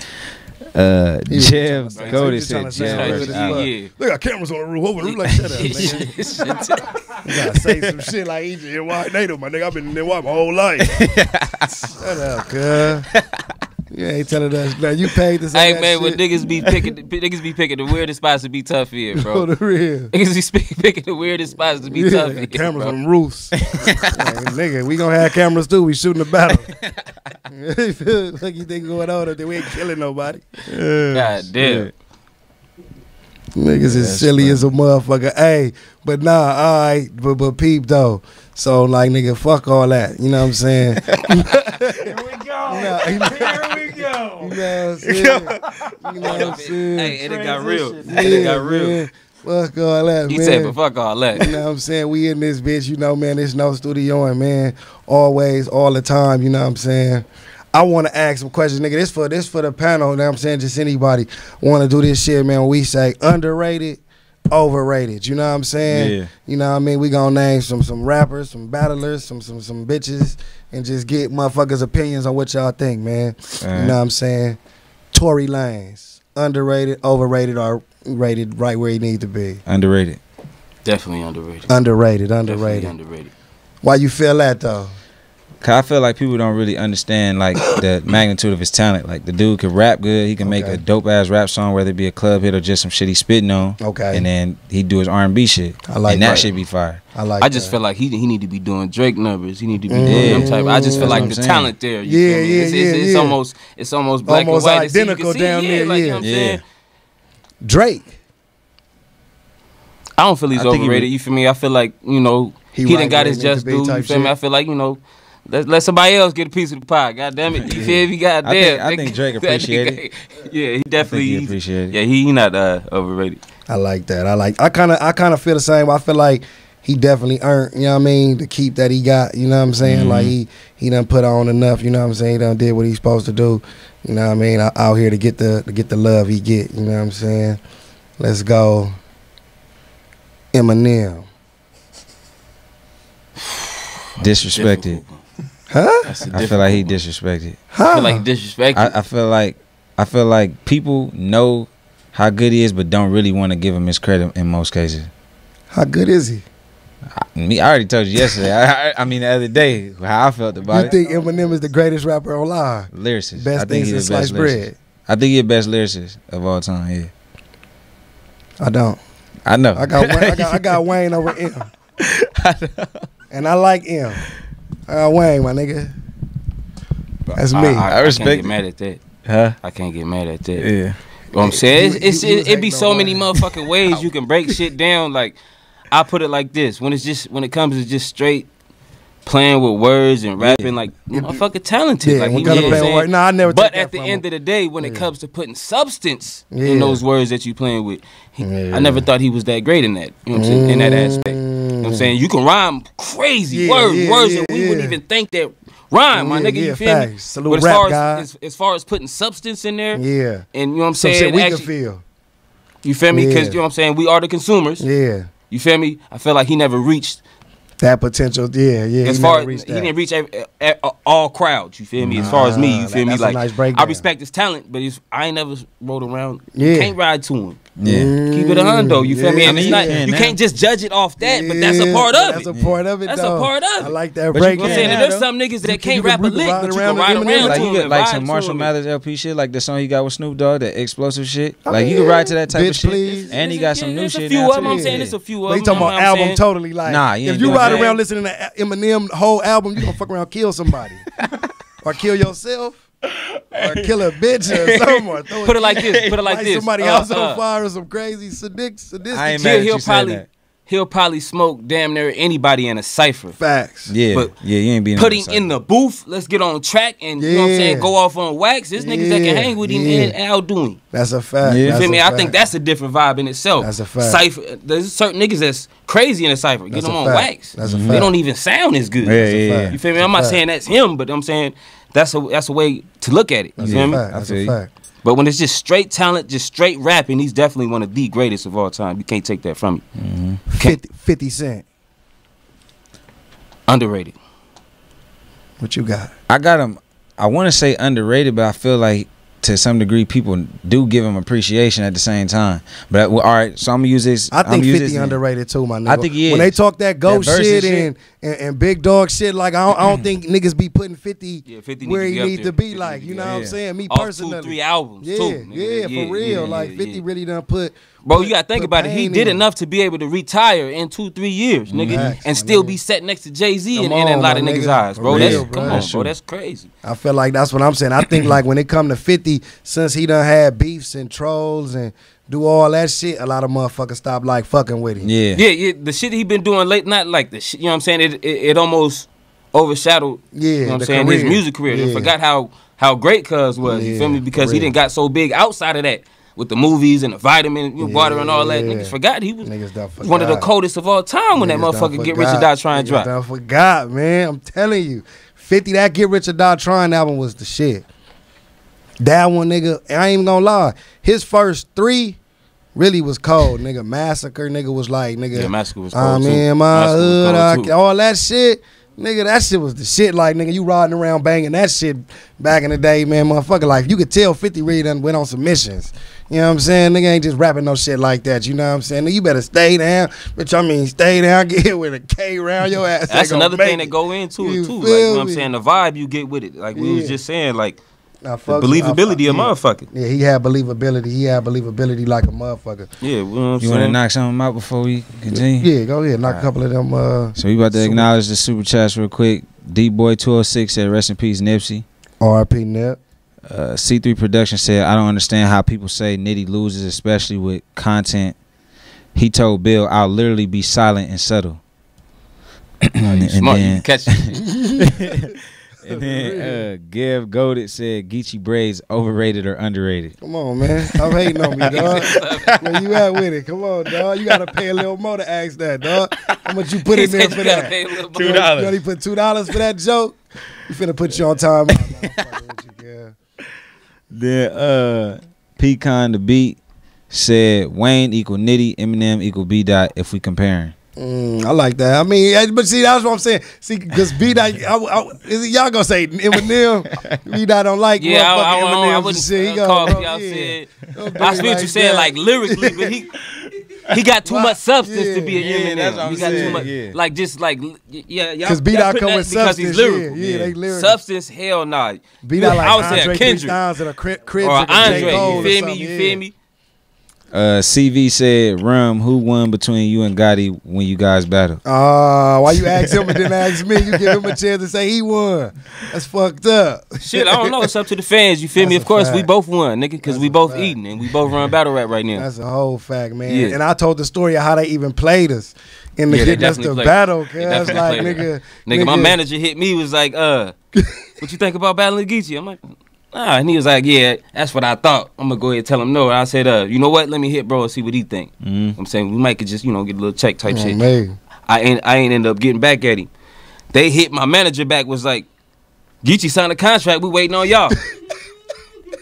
Uh, Jeff Gotti said, Jeff. They got cameras on the roof over the roof. Like, shut up, nigga. You gotta say some shit like he's an N Y native, my nigga. I've been in N Y my whole life. Shut up, girl. You ain't telling us now. You paid this. Hey, man, when niggas be picking, niggas be picking the weirdest spots to be tough here, bro. For the real. Niggas be picking the weirdest spots to be yeah, tough here. Cameras bro. On roofs. Like, nigga, we gonna have cameras too. We shooting the battle. Like you think going on up there? We ain't killing nobody. God damn. Niggas yeah, is silly funny. as a motherfucker. Hey, but nah, all right, but, but peep though. So like, nigga, fuck all that. You know what I'm saying? Here we go. No, here we go. You know what I'm saying? You know what I'm saying? Hey, and it got real. Yeah, it got real. Man. Fuck all that, he man. He said, but fuck all that. You know what I'm saying? We in this bitch, you know, man. It's no studioing, man. Always, all the time, you know what I'm saying? I want to ask some questions, nigga. This for this for the panel, you know what I'm saying? Just anybody want to do this shit, man. We say underrated, overrated. You know what I'm saying? Yeah. You know what I mean? We gonna name some some rappers, some battlers, some some some bitches, and just get motherfuckers' opinions on what y'all think, man. Right. You know what I'm saying? Tory Lanez, underrated, overrated, or rated right where he needs to be? Underrated. Definitely underrated. Underrated, underrated. Definitely underrated. Why you feel that though? Cause I feel like people don't really understand like the magnitude of his talent. Like the dude can rap good. He can okay. make a dope ass rap song, whether it be a club hit or just some shit he's spitting on. Okay. And then he do his R and B shit. I like and that. that shit be fire. I like. I just that. feel like he he need to be doing Drake numbers. He need to be mm. doing them type. I just feel That's like the saying. talent there. You yeah, feel me? yeah, it's, yeah, it's, it's yeah. almost it's almost black almost and white. Identical see, down see, there. Yeah. Like, you know what I'm yeah. saying? Drake. I don't feel he's I overrated. He, you feel me? I feel like you know he, he done got his just due. You feel shit. me? I feel like you know. Let, let somebody else get a piece of the pie. God damn it. You feel me? God damn. I think, I think Drake appreciated it. Yeah, he definitely he appreciated it. Yeah, he, he not uh, overrated. I like that. I like I kinda I kinda feel the same. I feel like he definitely earned, you know what I mean, the keep that he got, you know what I'm saying? Mm-hmm. Like he he done put on enough, you know what I'm saying? He done did what he's supposed to do. You know what I mean? I, out here to get the to get the love he get, you know what I'm saying? Let's go. Eminem. Disrespected. Huh? I feel like he disrespected. Huh? I feel like disrespected. I, I feel like I feel like people know how good he is, but don't really want to give him his credit in most cases. How good is he? I, me, I already told you yesterday. I, I mean the other day how I felt about it. You think Eminem is the greatest rapper alive? Lyricist. Best I think things in sliced bread. I think he's the best lyricist of all time. Yeah. I don't. I know. I got I got, I got Wayne over M. I know. And I like M. Uh, Wayne, my nigga. That's me. I, I, I respect. I can't get mad at that. Huh? I can't get mad at that. Yeah. You know what I'm saying? It's, it's, it, it be so many motherfucking ways you can break shit down. Like, I put it like this: when it's just when it comes to just straight playing with words and rapping, yeah. like motherfucking talented. Yeah, like he was nah, I never. But at the end him. of the day, when yeah. it comes to putting substance yeah. in those words that you playing with, he, yeah. I never thought he was that great in that. You know what I'm saying? Mm. In that aspect. You know what I'm saying? You can rhyme crazy yeah, words, yeah, words yeah, that we yeah. wouldn't even think that rhyme, my yeah, nigga. Yeah, you feel facts. me? Salute but as, rap, far as, as, as far as putting substance in there, yeah. and you know what I'm Some saying? Shit we actually, can feel. You feel me? Because yeah. you know what I'm saying? We are the consumers. Yeah. You feel me? I feel like he never reached that potential. Yeah, yeah. As he far never as, he didn't reach every, every, all crowds. You feel me? As nah, far as me, you feel that, me? Like nice I respect his talent, but he's, I ain't never rode around. Yeah. You can't ride to him. Yeah, mm, keep it a hundo. You yeah, feel me? And it's not yeah, you now. can't just judge it off that, yeah, but that's a part of that's it. That's a part of it. That's though. a part of it. I like that. But break you know, I'm saying there's some niggas that you can't rap a lick, but you can ride around to like, it. Like some Marshall Mathers L P shit, like the song he got with Snoop Dogg, that explosive shit. I like mean, you can ride to that type bitch, of shit. Please. And he got some new shit. There's a few of them. I'm saying it's a few of them. They talking about album totally like. Nah, if you ride around listening to Eminem whole album, you gonna fuck around kill somebody or kill yourself. Or kill a bitch or somewhere. Put it like this. Put it like, like this. Somebody uh, else on uh, fire or some crazy sadistic. sadistic. I ain't mad he'll, he'll probably that. he'll probably smoke damn near anybody in a cipher. Facts. Yeah. But yeah, you ain't being putting in the booth. Let's get on track and yeah. you know what I'm saying. Go off on wax. There's yeah. niggas that can hang with him yeah. and out doing. That's a fact. Yeah. You feel me? Fact. I think that's a different vibe in itself. That's a fact. Cipher. There's certain niggas that's crazy in a cipher. Get that's them on fact. wax. That's a fact. They don't even sound as good. Yeah, yeah, yeah. You feel me? I'm not saying that's him, but I'm saying. That's a that's a way to look at it. You feel me? That's a fact. But when it's just straight talent, just straight rapping, he's definitely one of the greatest of all time. You can't take that from you. Mm-hmm. fifty, fifty Cent. Underrated. What you got? I got him. I want to say underrated, but I feel like to some degree people do give him appreciation at the same time. But well, all right, so I'm gonna use this. I think fifty underrated too, my nigga. I think he is. When they talk that ghost that shit, shit. And, and and big dog shit, like I don't, I don't think niggas be putting fifty, yeah, fifty where he needs to be. Like you know yeah. what I'm saying? Me All personally, two, three albums, yeah, too, yeah, yeah, for real. Yeah, yeah, like fifty yeah. really done put. Bro, you gotta think about it. He did enough to be able to retire in two, three years, nigga, Max, and still nigga. be sat next to Jay-Z and, and a lot of niggas' nigga. eyes, bro. Real, that's, bro. Come on, bro, that's crazy. I feel like that's what I'm saying. I think like when it come to fifty, since he done had beefs and trolls and do all that shit, a lot of motherfuckers stop like fucking with him. Yeah, yeah, yeah. The shit he been doing late night, like the shit, you know what I'm saying? It it, it almost overshadowed. Yeah, you know what I'm saying, career. His music career. Yeah. They forgot how how great Cuz was. Yeah, you feel me? Because career. He didn't got so big outside of that with the movies and the vitamin you know, yeah, water and all that. Yeah. Niggas forgot he was forgot. one of the coldest of all time when niggas that motherfucker Get Rich or Die Trying drop. I forgot, man. I'm telling you, fifty that Get Rich or Die Trying album was the shit. That one, nigga, I ain't even gonna lie. His first three really was cold, nigga. Massacre, nigga, was like, nigga. Yeah, Massacre was cold, I'm too. I'm in my hood, all that shit. Nigga, that shit was the shit. Like, nigga, you riding around banging that shit back in the day, man, motherfucker. Like, you could tell fifty really done went on some missions. You know what I'm saying? Nigga ain't just rapping no shit like that. You know what I'm saying? Nigga, you better stay down. Bitch, I mean, stay down. Get hit with a K round your ass. That's another thing that go into it, too. Like, you know what I'm saying? The vibe you get with it. Like, we was just saying, like, the believability of motherfucker. Yeah, he had believability. He had believability like a motherfucker. Yeah, you want to knock something out before we continue? Yeah, go ahead, knock a couple of them. Uh, so we about to acknowledge the super chats real quick. D Boy two oh six said, "Rest in peace, Nipsey." R I P Nip. Uh, C three Production said, "I don't understand how people say Nitty loses, especially with content. He told Bill, I'll literally be silent and subtle." and, Smart, and then, you catch it. And then uh, Gav Goated said, "Geechi braids overrated or underrated?" Come on, man. I'm hating on me, dog. Where you at with it? Come on, dog. You gotta pay a little more to ask that, dog. How much you put in there for that? Two dollars. You only put two dollars for that joke. You finna put you on time. Then uh, Pecan the Beat said, "Wayne equal Nitty, Eminem equal B-Dot. If we comparing." Mm, I like that. I mean, but see, that's what I'm saying. See, because B-Dot, y'all gonna say Eminem, B-Dot don't like yeah, motherfucking I, I, I, Eminem. I wouldn't shit. He call y'all yeah. said. I see what you said, like lyrically, but he he got too much substance yeah, to be an yeah, Eminem. That's what I'm he got saying, too much, yeah. like just like yeah, y'all. Because B-Dot come with substance. Because he's lyrical. Yeah, yeah, yeah. They lyrical. Substance, hell nah. B-Dot like I would Andre say a Kendrick or a Cribs or Andre. You feel me? You feel me? Uh, C V said, "Rum, who won between you and Gotti when you guys battled?" Uh, why you ask him and then ask me? You give him a chance to say he won. That's fucked up. Shit, I don't know. It's up to the fans. You feel That's me? Of course, fact. we both won, nigga, because we both fact. eating and we both run battle rap right now. That's a whole fact, man. Yeah. And I told the story of how they even played us in the yeah, get us to battle. Cause like, nigga, nigga, nigga, my manager hit me was like, "Uh, what you think about battling Geechi?" I'm like, ah, and he was like, "Yeah, that's what I thought. I'm gonna go ahead and tell him no." And I said, "Uh, you know what? Let me hit bro and see what he think." Mm -hmm. I'm saying we might could just you know get a little check type oh, shit. Man. I ain't I ain't end up getting back at him. They hit my manager back was like, "Geechi signed a contract. We waiting on y'all."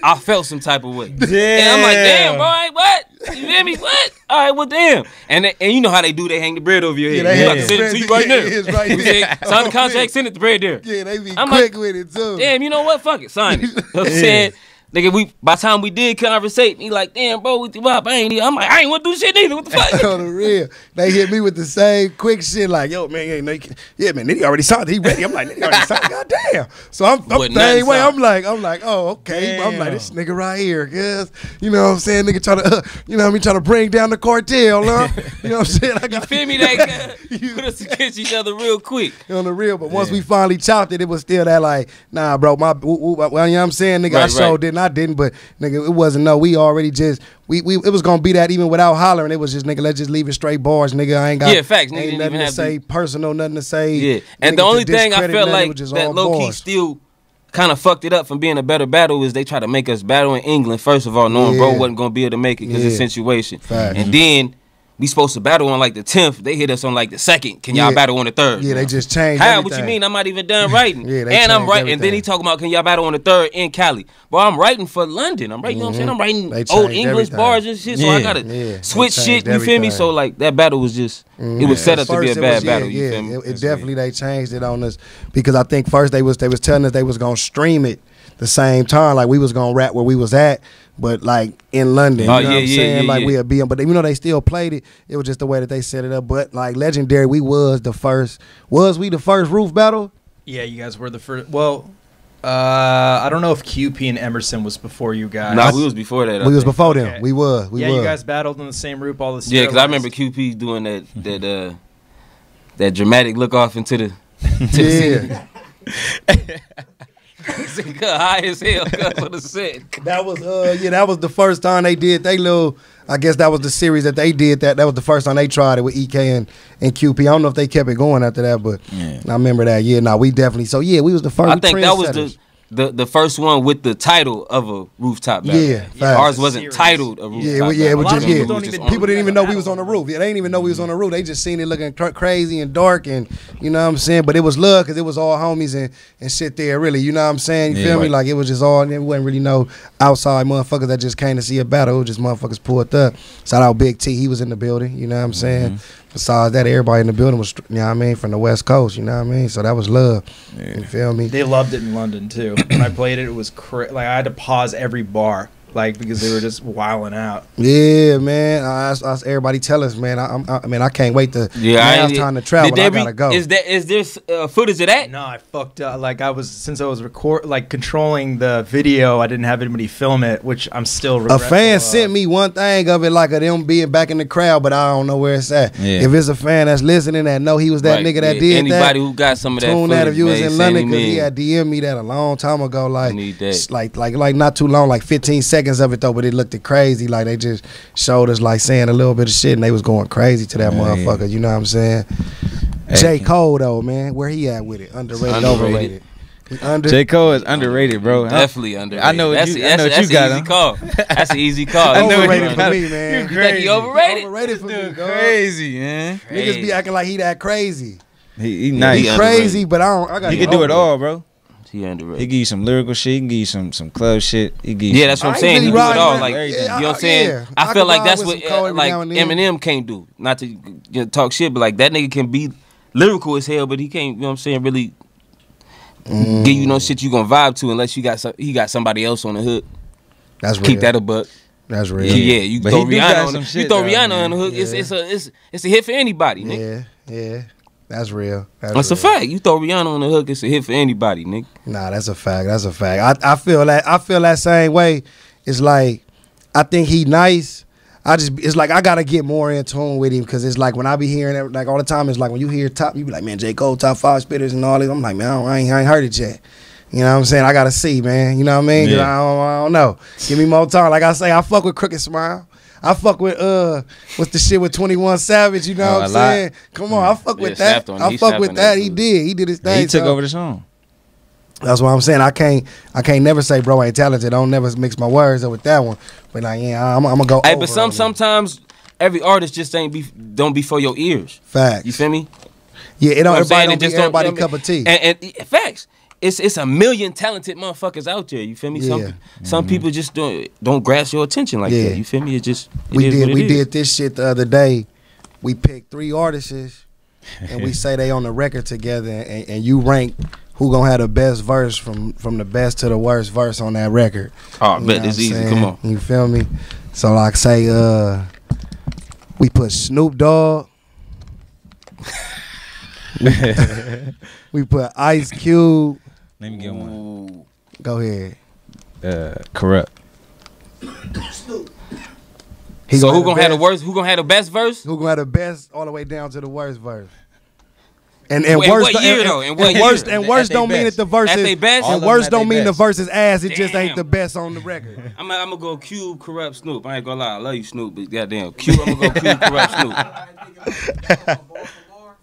I felt some type of way. Damn. And I'm like, damn, bro, right, what? You hear me? What? All right, well, damn. And they, and you know how they do? They hang the bread over your head. Yeah, you about to send it to you right there. It's right there. Sign the contract, send it the bread there. Yeah, they be I'm quick like, with it too. Damn, you know what? Fuck it, sign it. You know what I'm yeah. saying? Nigga, we by the time we did conversate, he like, damn, bro, with the wop, I ain't. I'm like, I ain't want to do shit neither. What the fuck? On the real, they hit me with the same quick shit like, yo, man, ain't yeah, man, nigga already signed. He ready. I'm like, nigga already signed. God damn. So I'm, I'm the way. I'm like, I'm like, oh, okay. Damn. I'm like, this nigga right here, cause you know what I'm saying, nigga trying to, uh, you know what I mean, trying to bring down the cartel, huh? You know what I'm saying? Like, you feel me? That guy put us against each other real quick. On the real, but once yeah. we finally chopped it, it was still that like, nah, bro, my, well, you know what I'm saying, nigga, right, I showed right. didn't. I didn't, but nigga, it wasn't no. We already just we we it was gonna be that even without hollering. It was just nigga, let's just leave it straight bars, nigga. I ain't got yeah, facts. Nigga, ain't nothing to say personal, nothing to say. Yeah, and the only thing I felt like that low key still kind of fucked it up from being a better battle is they try to make us battle in England first of all, knowing yeah. bro wasn't gonna be able to make it because yeah. of the situation, facts. and then. We supposed to battle on like the tenth. They hit us on like the second. Can y'all yeah. battle on the third? Yeah, they just changed. How? Everything. What you mean? I'm not even done writing. yeah, they and I'm writing. Everything. And then he talking about can y'all battle on the third in Cali? But I'm writing for London. I'm writing. Mm -hmm. You know what I'm saying? I'm writing old English everything. bars and shit. So yeah, I gotta yeah. switch shit. You everything. feel me? So like that battle was just mm -hmm. it was set up to be a bad was, battle. Yeah, you feel yeah. me? It, it definitely weird. They changed it on us because I think first they was they was telling us they was gonna stream it the same time like we was gonna rap where we was at. But like in London, oh, you know yeah, what I'm yeah, saying? Yeah, like yeah. we a B M, but even though they still played it, it was just the way that they set it up. But like legendary, we was the first. Was we the first roof battle? Yeah, you guys were the first. Well, uh, I don't know if Q P and Emerson was before you guys. No, we was before that. I we think. was before them. Okay. We was. We yeah, was. You guys battled on the same roof all this year. Yeah, because I remember Q P doing that that uh, that dramatic look off into the. To yeah. High as hell for the set. That was uh yeah, that was the first time they did they little I guess that was the series that they did. That that was the first time they tried it with E K and, and Q P. I don't know if they kept it going after that, but yeah. I remember that. Yeah, no, nah, we definitely. So yeah, we was the first. I think that was the, the the first one with the title of a rooftop battle. Yeah, yeah, ours wasn't series. titled a rooftop yeah, battle. Yeah, it was just yeah. People, just people didn't even know we was on the roof. Yeah, they didn't even know we was on the roof. They just seen it looking cr crazy and dark, and you know what I'm saying. But it was love because it was all homies and and shit there. Really, you know what I'm saying. You yeah, feel right. me? Like it was just all. And it wasn't really no outside motherfuckers that just came to see a battle. It was just motherfuckers pulled up. Shout out Big T. He was in the building. You know what I'm saying. Mm-hmm. Besides that, everybody in the building was, you know what I mean, from the West Coast, you know what I mean? So that was love, yeah. you feel me? They loved it in London, too. When I played it, it was crazy. Like, I had to pause every bar, like, because they were just wilding out. Yeah, man. I, I, everybody tell us, man, I, I, I mean, I can't wait to, yeah, I, it's time to travel. I gotta go. Is, that, is there uh, footage of that? No, I fucked up. Like, I was, since I was record, like, controlling the video, I didn't have anybody film it, which I'm still regretful. A fan of. sent me one thing of it, like, of them being back in the crowd, but I don't know where it's at. Yeah. If it's a fan that's listening that know he was that right. nigga that yeah. did Anybody that. Anybody who got some of that footage, that if you was in London, because he had D M'd me that a long time ago, like, like, like, like, not too long, like fifteen seconds. Of it though, but it looked crazy. Like they just showed us like saying a little bit of shit, and they was going crazy to that yeah, motherfucker. Yeah. You know what I'm saying? Hey. J Cole though, man, where he at with it? Underrated, underrated. overrated. Under J Cole is underrated, bro. Definitely underrated. I know that's, you, that's, I know that's, that's you got an easy him. call. That's an easy call. Overrated for me, man. You think he overrated? Overrated for me, girl. Crazy, man. Crazy. Niggas be acting like he that crazy. He, he nice. He crazy, but I don't. I got. He can do it all, bro. He underrated. He give you some lyrical shit. He can give you some some club shit. He give you yeah, that's what I'm saying. He do it all. Like yeah, you know what I'm saying. Yeah. I, I feel like that's what uh, like Eminem can't do. Not to you know, talk shit, but like that nigga can be lyrical as hell, but he can't. You know what I'm saying? Really mm. give you no shit you gonna vibe to unless you got some, he got somebody else on the hook. That's keep real. that a buck. That's real. Yeah, yeah you but throw Rihanna on the, shit, you throw though, Rihanna man. on the hook. Yeah. It's it's a it's it's a hit for anybody. Nigga. Yeah, yeah. That's real. That's, that's real. a fact. You throw Rihanna on the hook, it's a hit for anybody, nigga. Nah, that's a fact. That's a fact. I, I feel that. I feel that same way. It's like I think he nice. I just it's like I gotta get more in tune with him because it's like when I be hearing it like all the time. It's like when you hear top, you be like, man, J Cole top five spitters and all this. I'm like, man, I, don't, I, ain't, I ain't heard it yet. You know what I'm saying? I gotta see, man. You know what I mean? Yeah. I, don't, I don't know. Give me more time. Like I say, I fuck with Crooked Smile. I fuck with uh, what's the shit with twenty-one Savage? You know oh, what I'm saying? Come on, I fuck yeah, with that. On, I fuck with that. He did. He did his thing. And he took so. over the song. That's what I'm saying. I can't. I can't never say bro I ain't talented. I don't never mix my words up with that one. But like, yeah, I'm, I'm gonna go. Hey, over but some sometimes every artist just ain't be don't be for your ears. Facts. You feel me? Yeah, it don't. You know everybody don't it just be everybody don't, cup of tea. And, and facts. It's it's a million talented motherfuckers out there. You feel me? Yeah. Some some mm-hmm. people just don't don't grasp your attention like yeah. that. You feel me? It just it we did we is. did this shit the other day. We picked three artists and we say they on the record together, and, and you rank who gonna have the best verse from from the best to the worst verse on that record. Oh, you bet it's easy. Saying? Come on, you feel me? So like say uh, we put Snoop Dogg. We put Ice Cube. Let me get one. Go ahead. Uh, corrupt. He so who gonna have the worst? Who gonna have the best verse? Who gonna have the best all the way down to the worst verse? And and Wait, worst, what year, and, though? And, what and worst, and worst don't best. mean that the verse is. And all worst don't mean best. the verse is ass. It damn. just ain't the best on the record. I'm I'm gonna go Cube, Corrupt, Snoop. I ain't gonna lie, I love you, Snoop, but goddamn, Cube. I'm gonna go Cube, Corrupt, Snoop.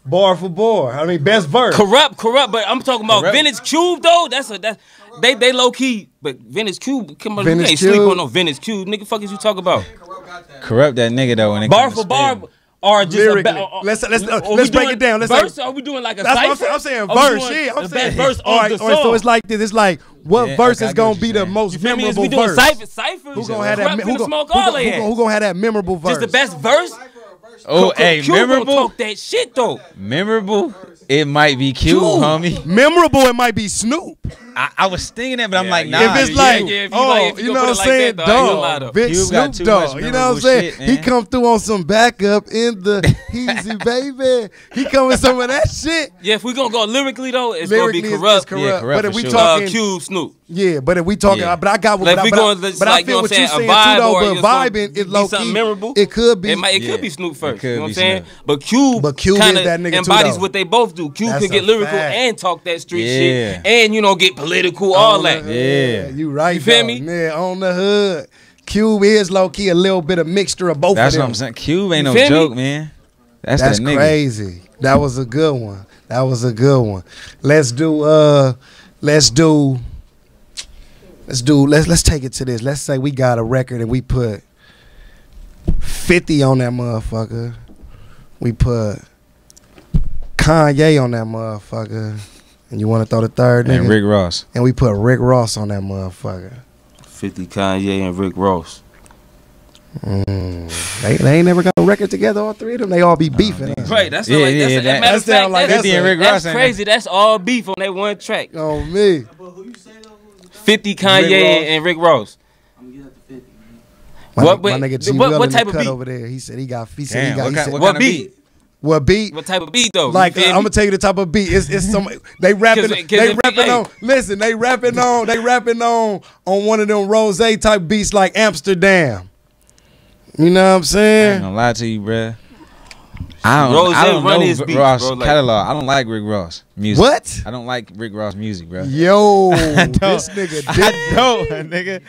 Bar for bar. I mean, best verse. Corrupt, corrupt. But I'm talking about corrupt. Vintage Cube, though. That's a that's they they low key. But Vintage Cube, come on, Vintage you can't Cube. sleep on no Vintage Cube, nigga. Fuck is you talking about? Corrupt that nigga though. When it bar for bar, or just a ba or, let's let's uh, let's break it down. Let's verse, like, are we doing like a that's what I'm saying. I'm saying verse. Yeah, I'm saying verse. All right, all right. So it's like this. It's like what yeah, verse okay, is gonna be the most you memorable verse? Cypher, cypher. Who gonna have that? Who gonna have that memorable verse? Just the best verse. Oh, Coco hey, Cube memorable. Talk that shit though. Memorable. It might be Cube, Cube. homie. Memorable. It might be Snoop. I, I was thinking that, but yeah, I'm like, nah. If it's like, yeah, yeah, if oh, like, if you, you know what I'm like saying, that, dog. Bitch, Snoop Dogg. You know what I'm saying? Shit, he come through on some backup in the easy baby. He come with some of that shit. Yeah, if we gonna go lyrically though, it's lyrically gonna be corrupt. It's, it's corrupt. Yeah, corrupt but if we sure. talking uh, Cube, Snoop. Yeah, but if we talking, yeah. but I got what. Like but, we going, but like, I feel you know what you're saying, saying too, though. But vibing is low key. Memorable. It could be. It, might, it yeah. could be Snoop first. You know what I'm saying? Snoop. But Cube, but Cube kind of embodies too, what they both do. Cube That's can get lyrical fact. and talk that street yeah. shit, and you know get political, on all that. Yeah, you right. You feel though. me? Man, on the hood. Cube is low-key a little bit of mixture of both That's of them. That's what I'm saying. Cube ain't no joke, man. That's, That's that nigga. crazy. That was a good one. That was a good one. Let's do uh let's do let's do let's let's take it to this. Let's say we got a record and we put fifty on that motherfucker. We put Kanye on that motherfucker. And you wanna throw the third nigga? And Rick Ross. And we put Rick Ross on that motherfucker. fifty Kanye and Rick Ross. Mm. They, they ain't never got a record together, all three of them. They all be beefing. Oh, right, that's yeah, like, that's, yeah, that, that sound like that's, that's, that's crazy. That's all beef on that one track. On me. fifty Kanye and Rick Ross. I'm gonna get up to fifty, man. My, what, my nigga G what, what type of beat over there? He said he got. He said Damn, he got. What, he kind, said, what, what beat? beat? What beat? What type of beat though? Like uh, I'm gonna tell you the type of beat. It's it's some they rapping. Cause, cause they rapping on. Listen, they rapping on. They rapping on on one of them Rosé type beats like Amsterdam. You know what I'm saying? I ain't gonna lie to you, bruh. I don't, Rose I don't run know his beats, Ross bro, like, catalog. I don't like Rick Ross music. What? I don't like Rick Ross music, bruh. Yo, this nigga. I don't, nigga.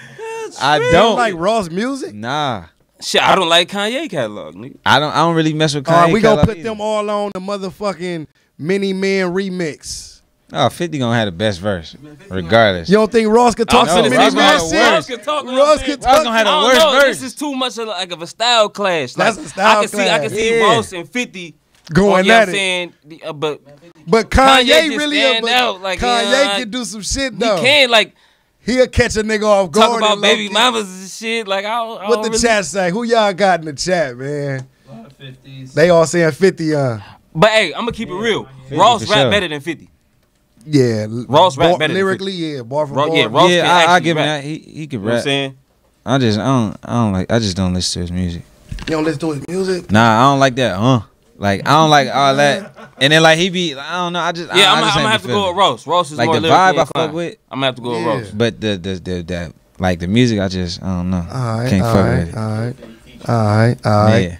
I don't. I don't like Ross music. Nah. Shit, I don't like Kanye catalog, nigga. I don't. I don't really mess with Kanye. All right, we gonna catalog put either. them all on the motherfucking Mini Man remix. Oh, fifty gonna have the best verse, regardless. You don't think Ross could talk some Mini Man? Ross could talk. Ross could talk. Ross gonna have the worst know, verse. This is too much of like of a style clash. Like, That's a style I can clash. See, I can see yeah. Ross and fifty going at it. Saying, uh, but but Kanye, Kanye really stand out. Like, Kanye you know, can do some shit though. He can like. He'll catch a nigga off guard. Talk about baby mamas and shit. Like I don't. I what don't the really... chat say? Who y'all got in the chat, man? A lot of fifties. They all saying fifty. Uh. But hey, I'm gonna keep yeah, it real. Ross rap better than fifty. Yeah, Ross rap better lyrically. Yeah, bar for bar. Yeah, Ross yeah, I, I give him that. He he can rap. You know what I'm saying? I just I don't I don't like I just don't listen to his music. You don't listen to his music? Nah, I don't like that. Huh? Like I don't like all that. And then like he be I don't know. I just yeah. I, I'm, I just I'm gonna have to go with Ross. Ross is like more the vibe I fuck with. I'm gonna have to go yeah. with Ross. But the the the that like the music I just I don't know. All right, Can't all fuck right, with all it. All right, all right, all right.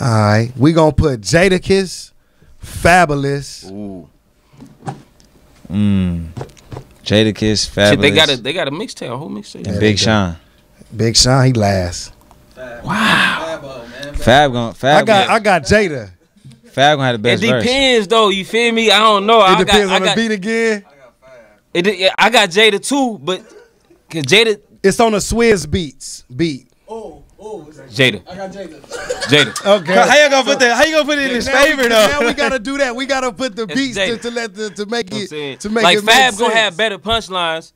All right, we gonna put Jadakiss, Fabulous. Ooh. Mm. Jadakiss, Fabulous. Shit, they got a they got a mixtape, a whole mixtape. Yeah, Big Sean. Big Sean, he last. Fab. Wow. Fab gonna. Fab I got. Gonna, I got Jada. Fab gonna have the best verse. It depends, verse. though. You feel me? I don't know. It I depends got, on I got, the beat again. I got Fab. It. I got Jada too, but cause Jada. It's on the Swizz Beats beat. Oh. Oh, Jada. I got Jada. Jada. Okay. How you gonna put that? How you gonna put it in his favor though? Now we gotta do that. We gotta put the beats to, to let the, to make it to make like it Fab make gonna sense. Have better punchlines.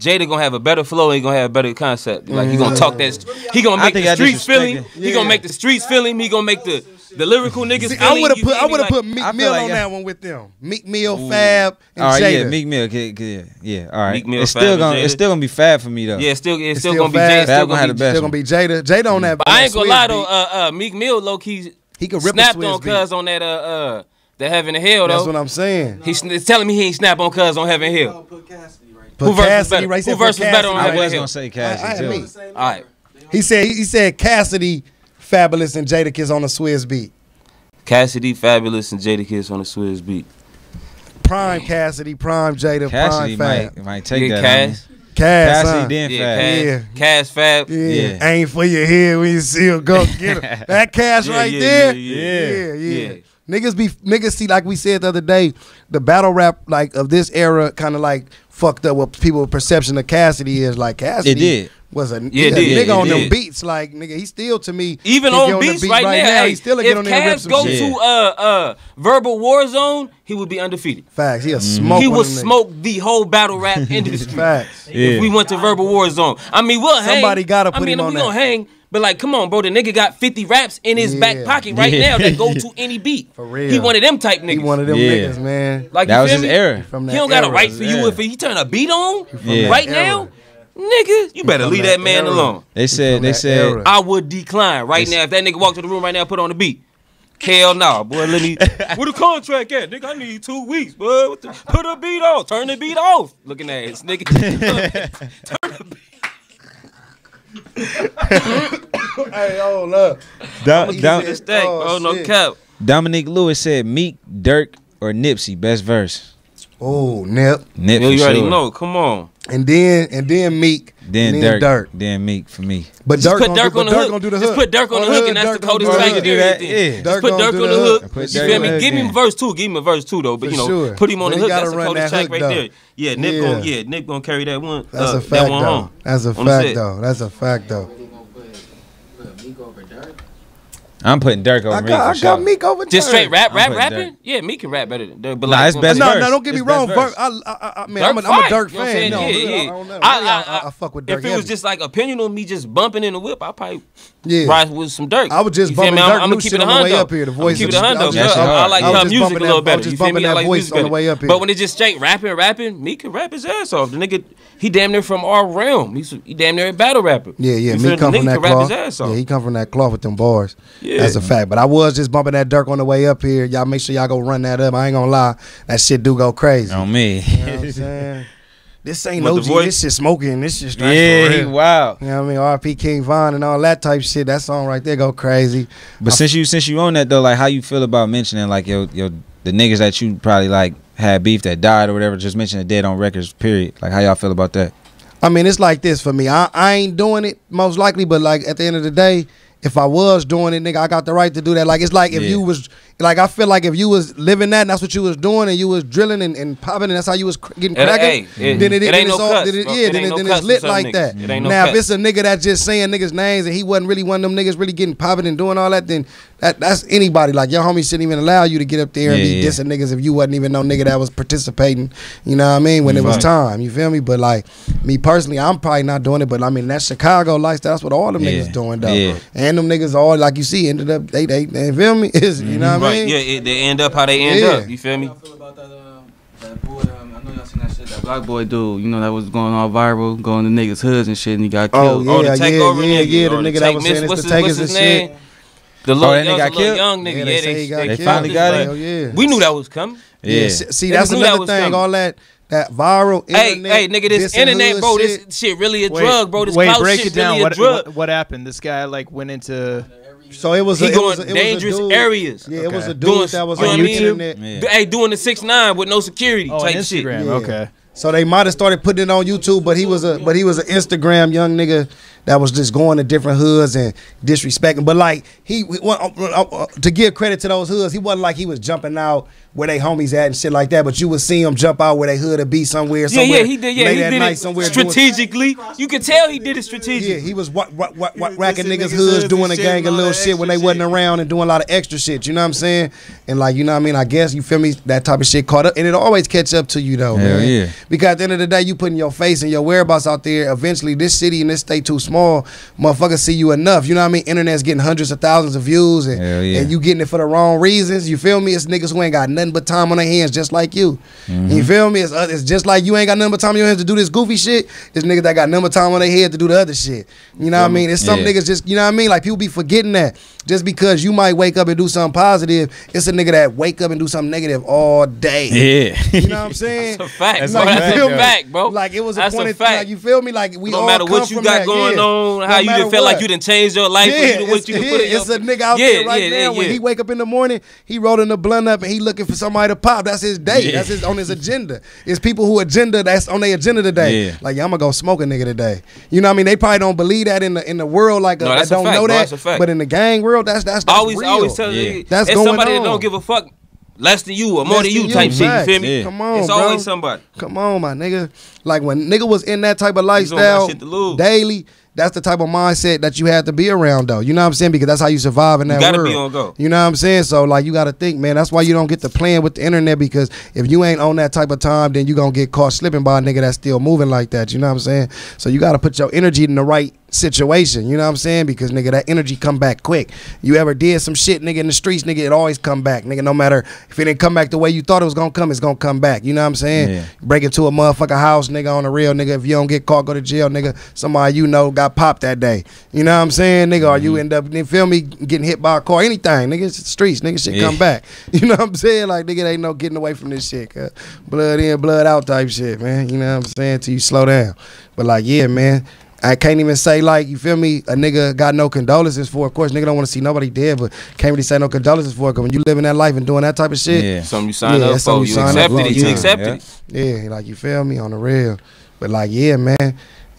Jada gonna have a better flow. He gonna have a better concept. Like he gonna talk that. He gonna make the streets feel him. Yeah. He gonna make the streets feel him. He gonna make the the lyrical niggas. See, I would have put I would have like, put Meek Mill like, on yeah. that one with them. Meek Mill, Ooh. Fab, and all right, Jada. Yeah, Meek Mill, yeah, yeah, all right. Meek Mill, it's Fab still gonna Jada. it's still gonna be Fab for me though. Yeah, it's still it's, it's still, still gonna Fab. be Jada. Still gonna, gonna be Jada. Still gonna be Jada. Jada on that. But I ain't gonna lie though. Uh, uh, Meek Mill, low key, he could rip snapped on Cuz on that uh uh that Heaven and Hell though. That's what I'm saying. He's telling me he ain't snap on Cuz on Heaven and Hell. Who verse is better? Right Who verse is better on Heaven and Hell? I was gonna say Cassidy too. All right. He said he said Cassidy. Fabulous and Jadakiss on the Swizz beat. Cassidy, Fabulous, and Jadakiss on the Swizz beat. Prime Cassidy, Prime Jada, Cassidy Prime Fab. Might, might take yeah, that. Cass. Cass, Cassidy, huh? then yeah, Fab. Yeah. Cass, Fab. Yeah. yeah. Aim for your head when you see him. Go get him. That Cass yeah, right yeah, there. Yeah yeah. Yeah, yeah, yeah. Niggas be niggas see like we said the other day. The battle rap like of this era kind of like fucked up what people's perception of Cassidy is. Like Cassidy. It did. Was a, yeah, a did, nigga yeah, on did. them beats like nigga? He still to me even on, on beats beat right, right now. now hey, he still a get on there and rip some shit. If Cass go to uh uh Verbal Warzone, he would be undefeated. Facts. He'll smoke. He would smoke the whole battle rap industry. Facts. Yeah. If we went to Verbal Warzone, I mean, we'll hang. Somebody gotta put I mean, him on we that. gonna hang. But like, come on, bro. The nigga got fifty raps in his yeah. back pocket right yeah. now that go to any beat. For real. He one of them type niggas. He one of them yeah. niggas, man. Like that was his era. He don't got a right for you if he turn a beat on right now. Nigga, you better leave that, that man era. alone. They said, they said, era. I would decline right they now if that nigga walked to the room right now and put on the beat. Hell no, boy. Let me. Where the contract at, nigga? I need two weeks, boy. What the, put a beat on, turn the beat off. Looking at his nigga, turn the beat. Hey, hold up. Dom, Dom, said, stack, oh, bro, no cap. Dominique Lewis said, Meek, Dirk, or Nipsey, best verse. Oh, Nip. Nip, you already know. Come on. And then and then Meek Then Dirk, Dirk, then Meek for me. But Dirk put Dirk on the hook. Just put Dirk on the hook, and that's the coldest thing to do. Yeah, just put Dirk on the hook. You feel me? Give him verse two. Give him a verse two though. But you know, put him on the hook. That's the coldest track right there. Yeah, Nip gonna yeah Nip gonna carry that one. That's a fact though. That's a fact though. That's a fact though. I'm putting Dirk over Meek. I got, I got Meek over Dirk. Just straight rap, rap, rapping? Dirk. Yeah, Meek can rap better than Dirk. But nah, like, it's best no, no, don't get me it's wrong. Verb, I, I, I, man, I'm, a, I'm a Dirk fan. You know no, yeah, yeah. I, don't know. I, I, I, I fuck with Dirk. If it heavy. was just like opinion on me just bumping in the whip, I probably yeah. ride with some Dirk. I would just bumping Dirk. I'm going to keep it a hundo. Up here. The voice keep it a hundo. I like my music a little better. I just bumping that voice on the way up here. But when it's just straight rapping, rapping, Meek can rap his ass off. The nigga, he damn near from our realm. He damn near a battle rapper. Yeah, yeah. Meek come from that cloth. Yeah, he come from that cloth with them bars. Yeah. That's a fact. But I was just bumping that Dirk on the way up here. Y'all make sure y'all go run that up. I ain't gonna lie. That shit do go crazy. On me. You know what I'm saying? This ain't no G. This shit smoking. This shit straight. Yeah, for real. Wow. You know what I mean? R P King Von and all that type shit. That song right there go crazy. But I, since you since you on that though, like how you feel about mentioning like your your the niggas that you probably like had beef that died or whatever, just mentioning dead on records, period. Like how y'all feel about that? I mean, it's like this for me. I, I ain't doing it most likely, but like at the end of the day, if I was doing it, nigga, I got the right to do that. Like, it's like if yeah. you was, like, I feel like if you was living that and that's what you was doing and you was drilling and, and popping and that's how you was getting cracking, then it's lit like niggas. that. It ain't no now, cuts. If it's a nigga that's just saying niggas' names and he wasn't really one of them niggas really getting popping and doing all that, then that, that's anybody. Like, your homie shouldn't even allow you to get up there yeah, and be yeah. dissing niggas if you wasn't even no nigga that was participating, you know what I mean, when right. it was time. You feel me? But, like, me personally, I'm probably not doing it, but, I mean, that Chicago lifestyle, that's what all them yeah. niggas doing, though. Yeah. And them niggas all like you see ended up they they, they feel me is you know what right. I mean yeah it, they end up how they end yeah. up you feel me. How y'all feel about that, um, that boy um, I know y'all seen that shit that black boy dude you know that was going all viral going to niggas hoods and shit and he got killed. Oh yeah oh, the yeah over yeah, nigga, yeah the, the nigga that was saying it's the takers and name? shit. The little, oh, that nigga got killed? Young nigga. Yeah, they, yeah, they, they, got they killed. finally got it. Like, yeah. We knew that was coming. Yeah, yeah. See that's another thing all that. That viral internet. Hey, hey, nigga, this internet, bro, shit. this shit really a wait, drug, bro. This wait, clout break shit it down. Really what, a drug. What, what happened? This guy, like, went into... So it was he a, it going was a, it dangerous was a areas. Yeah, okay. It was a dude doing, that was on YouTube. Internet. Yeah. Hey, doing the six nine with no security oh, type shit. Yeah. Okay. So they might have started putting it on YouTube, but he was a but he was an Instagram young nigga that was just going to different hoods and disrespecting. But like he to give credit to those hoods, he wasn't like he was jumping out where they homies at and shit like that. But you would see him jump out where they hood would be somewhere. somewhere yeah, yeah, he did. Yeah, late he did night, it somewhere strategically. Doing, you could tell he did it strategically. Yeah, he was wa wa wa wa racking niggas, niggas hoods, doing a gang of little shit when they shit. wasn't around and doing a lot of extra shit. You know what I'm saying? And like you know what I mean? I guess you feel me. That type of shit caught up, and it always catch up to you though. Hell man. yeah. Because at the end of the day, you putting your face and your whereabouts out there. Eventually, this city and this state too small, motherfuckers see you enough. You know what I mean? Internet's getting hundreds of thousands of views, and, yeah. and you getting it for the wrong reasons. You feel me? It's niggas who ain't got nothing but time on their hands, just like you. Mm-hmm. You feel me? It's, uh, it's just like you ain't got nothing but time on your hands to do this goofy shit. It's niggas that got nothing but time on their head to do the other shit. You know what I mean? It's some yeah. niggas just, you know what I mean? Like, people be forgetting that. Just because you might wake up and do something positive, it's a nigga that wake up and do something negative all day. Yeah. You know what I'm saying? That's a fact. That's like, you feel me? Fact, bro. Like, it was a point of fact. Like, you feel me? Like, we no all matter come what you from got that. going yeah. on, how no you done felt like you done changed your life. Yeah, you what you yeah, put in it's your... a nigga out yeah, there right yeah, now. Yeah, when yeah. he wake up in the morning, he rolling the blunt up and he looking for somebody to pop. That's his day. Yeah. That's his on his agenda. It's people who agenda that's on their agenda today. Yeah. Like, yeah, I'm gonna go smoke a nigga today. You know what I mean? They probably don't believe that in the in the world. Like, no, a, I don't fact, know that, bro, but in the gang world, that's that's, that's always real. always tell you yeah. that's going somebody that don't give a fuck. Less than you or more than you type shit, you feel me? Yeah. Come on, It's bro. always somebody. Come on, my nigga. Like, when nigga was in that type of lifestyle daily, that's the type of mindset that you had to be around, though. You know what I'm saying? Because that's how you survive in that world. You gotta be on go. You know what I'm saying? So, like, you gotta think, man. That's why you don't get to playing with the internet, because if you ain't on that type of time, then you gonna get caught slipping by a nigga that's still moving like that. You know what I'm saying? So you gotta put your energy in the right situation. You know what I'm saying? Because, nigga, that energy come back quick. You ever did some shit, nigga, in the streets, nigga, it always come back. Nigga, no matter if it didn't come back the way you thought it was gonna come, it's gonna come back. You know what I'm saying? Yeah. Break into a motherfucker house, nigga, on the real, nigga. If you don't get caught, go to jail, nigga. Somebody you know got popped that day. You know what I'm saying, nigga? Or you end up, you feel me, getting hit by a car, anything, nigga. It's the streets, nigga, shit yeah. come back. You know what I'm saying? Like, nigga, ain't no getting away from this shit. Cause blood in, blood out type shit, man. You know what I'm saying? Till you slow down. But, like, yeah, man. I can't even say, like, you feel me, a nigga got no condolences for. Of course, nigga don't want to see nobody dead, but can't really say no condolences for it. Because when you living that life and doing that type of shit, yeah. something you signed yeah, up for, you accepted it, you accepted yeah. it. Yeah, like, you feel me, on the real. But, like, yeah, man,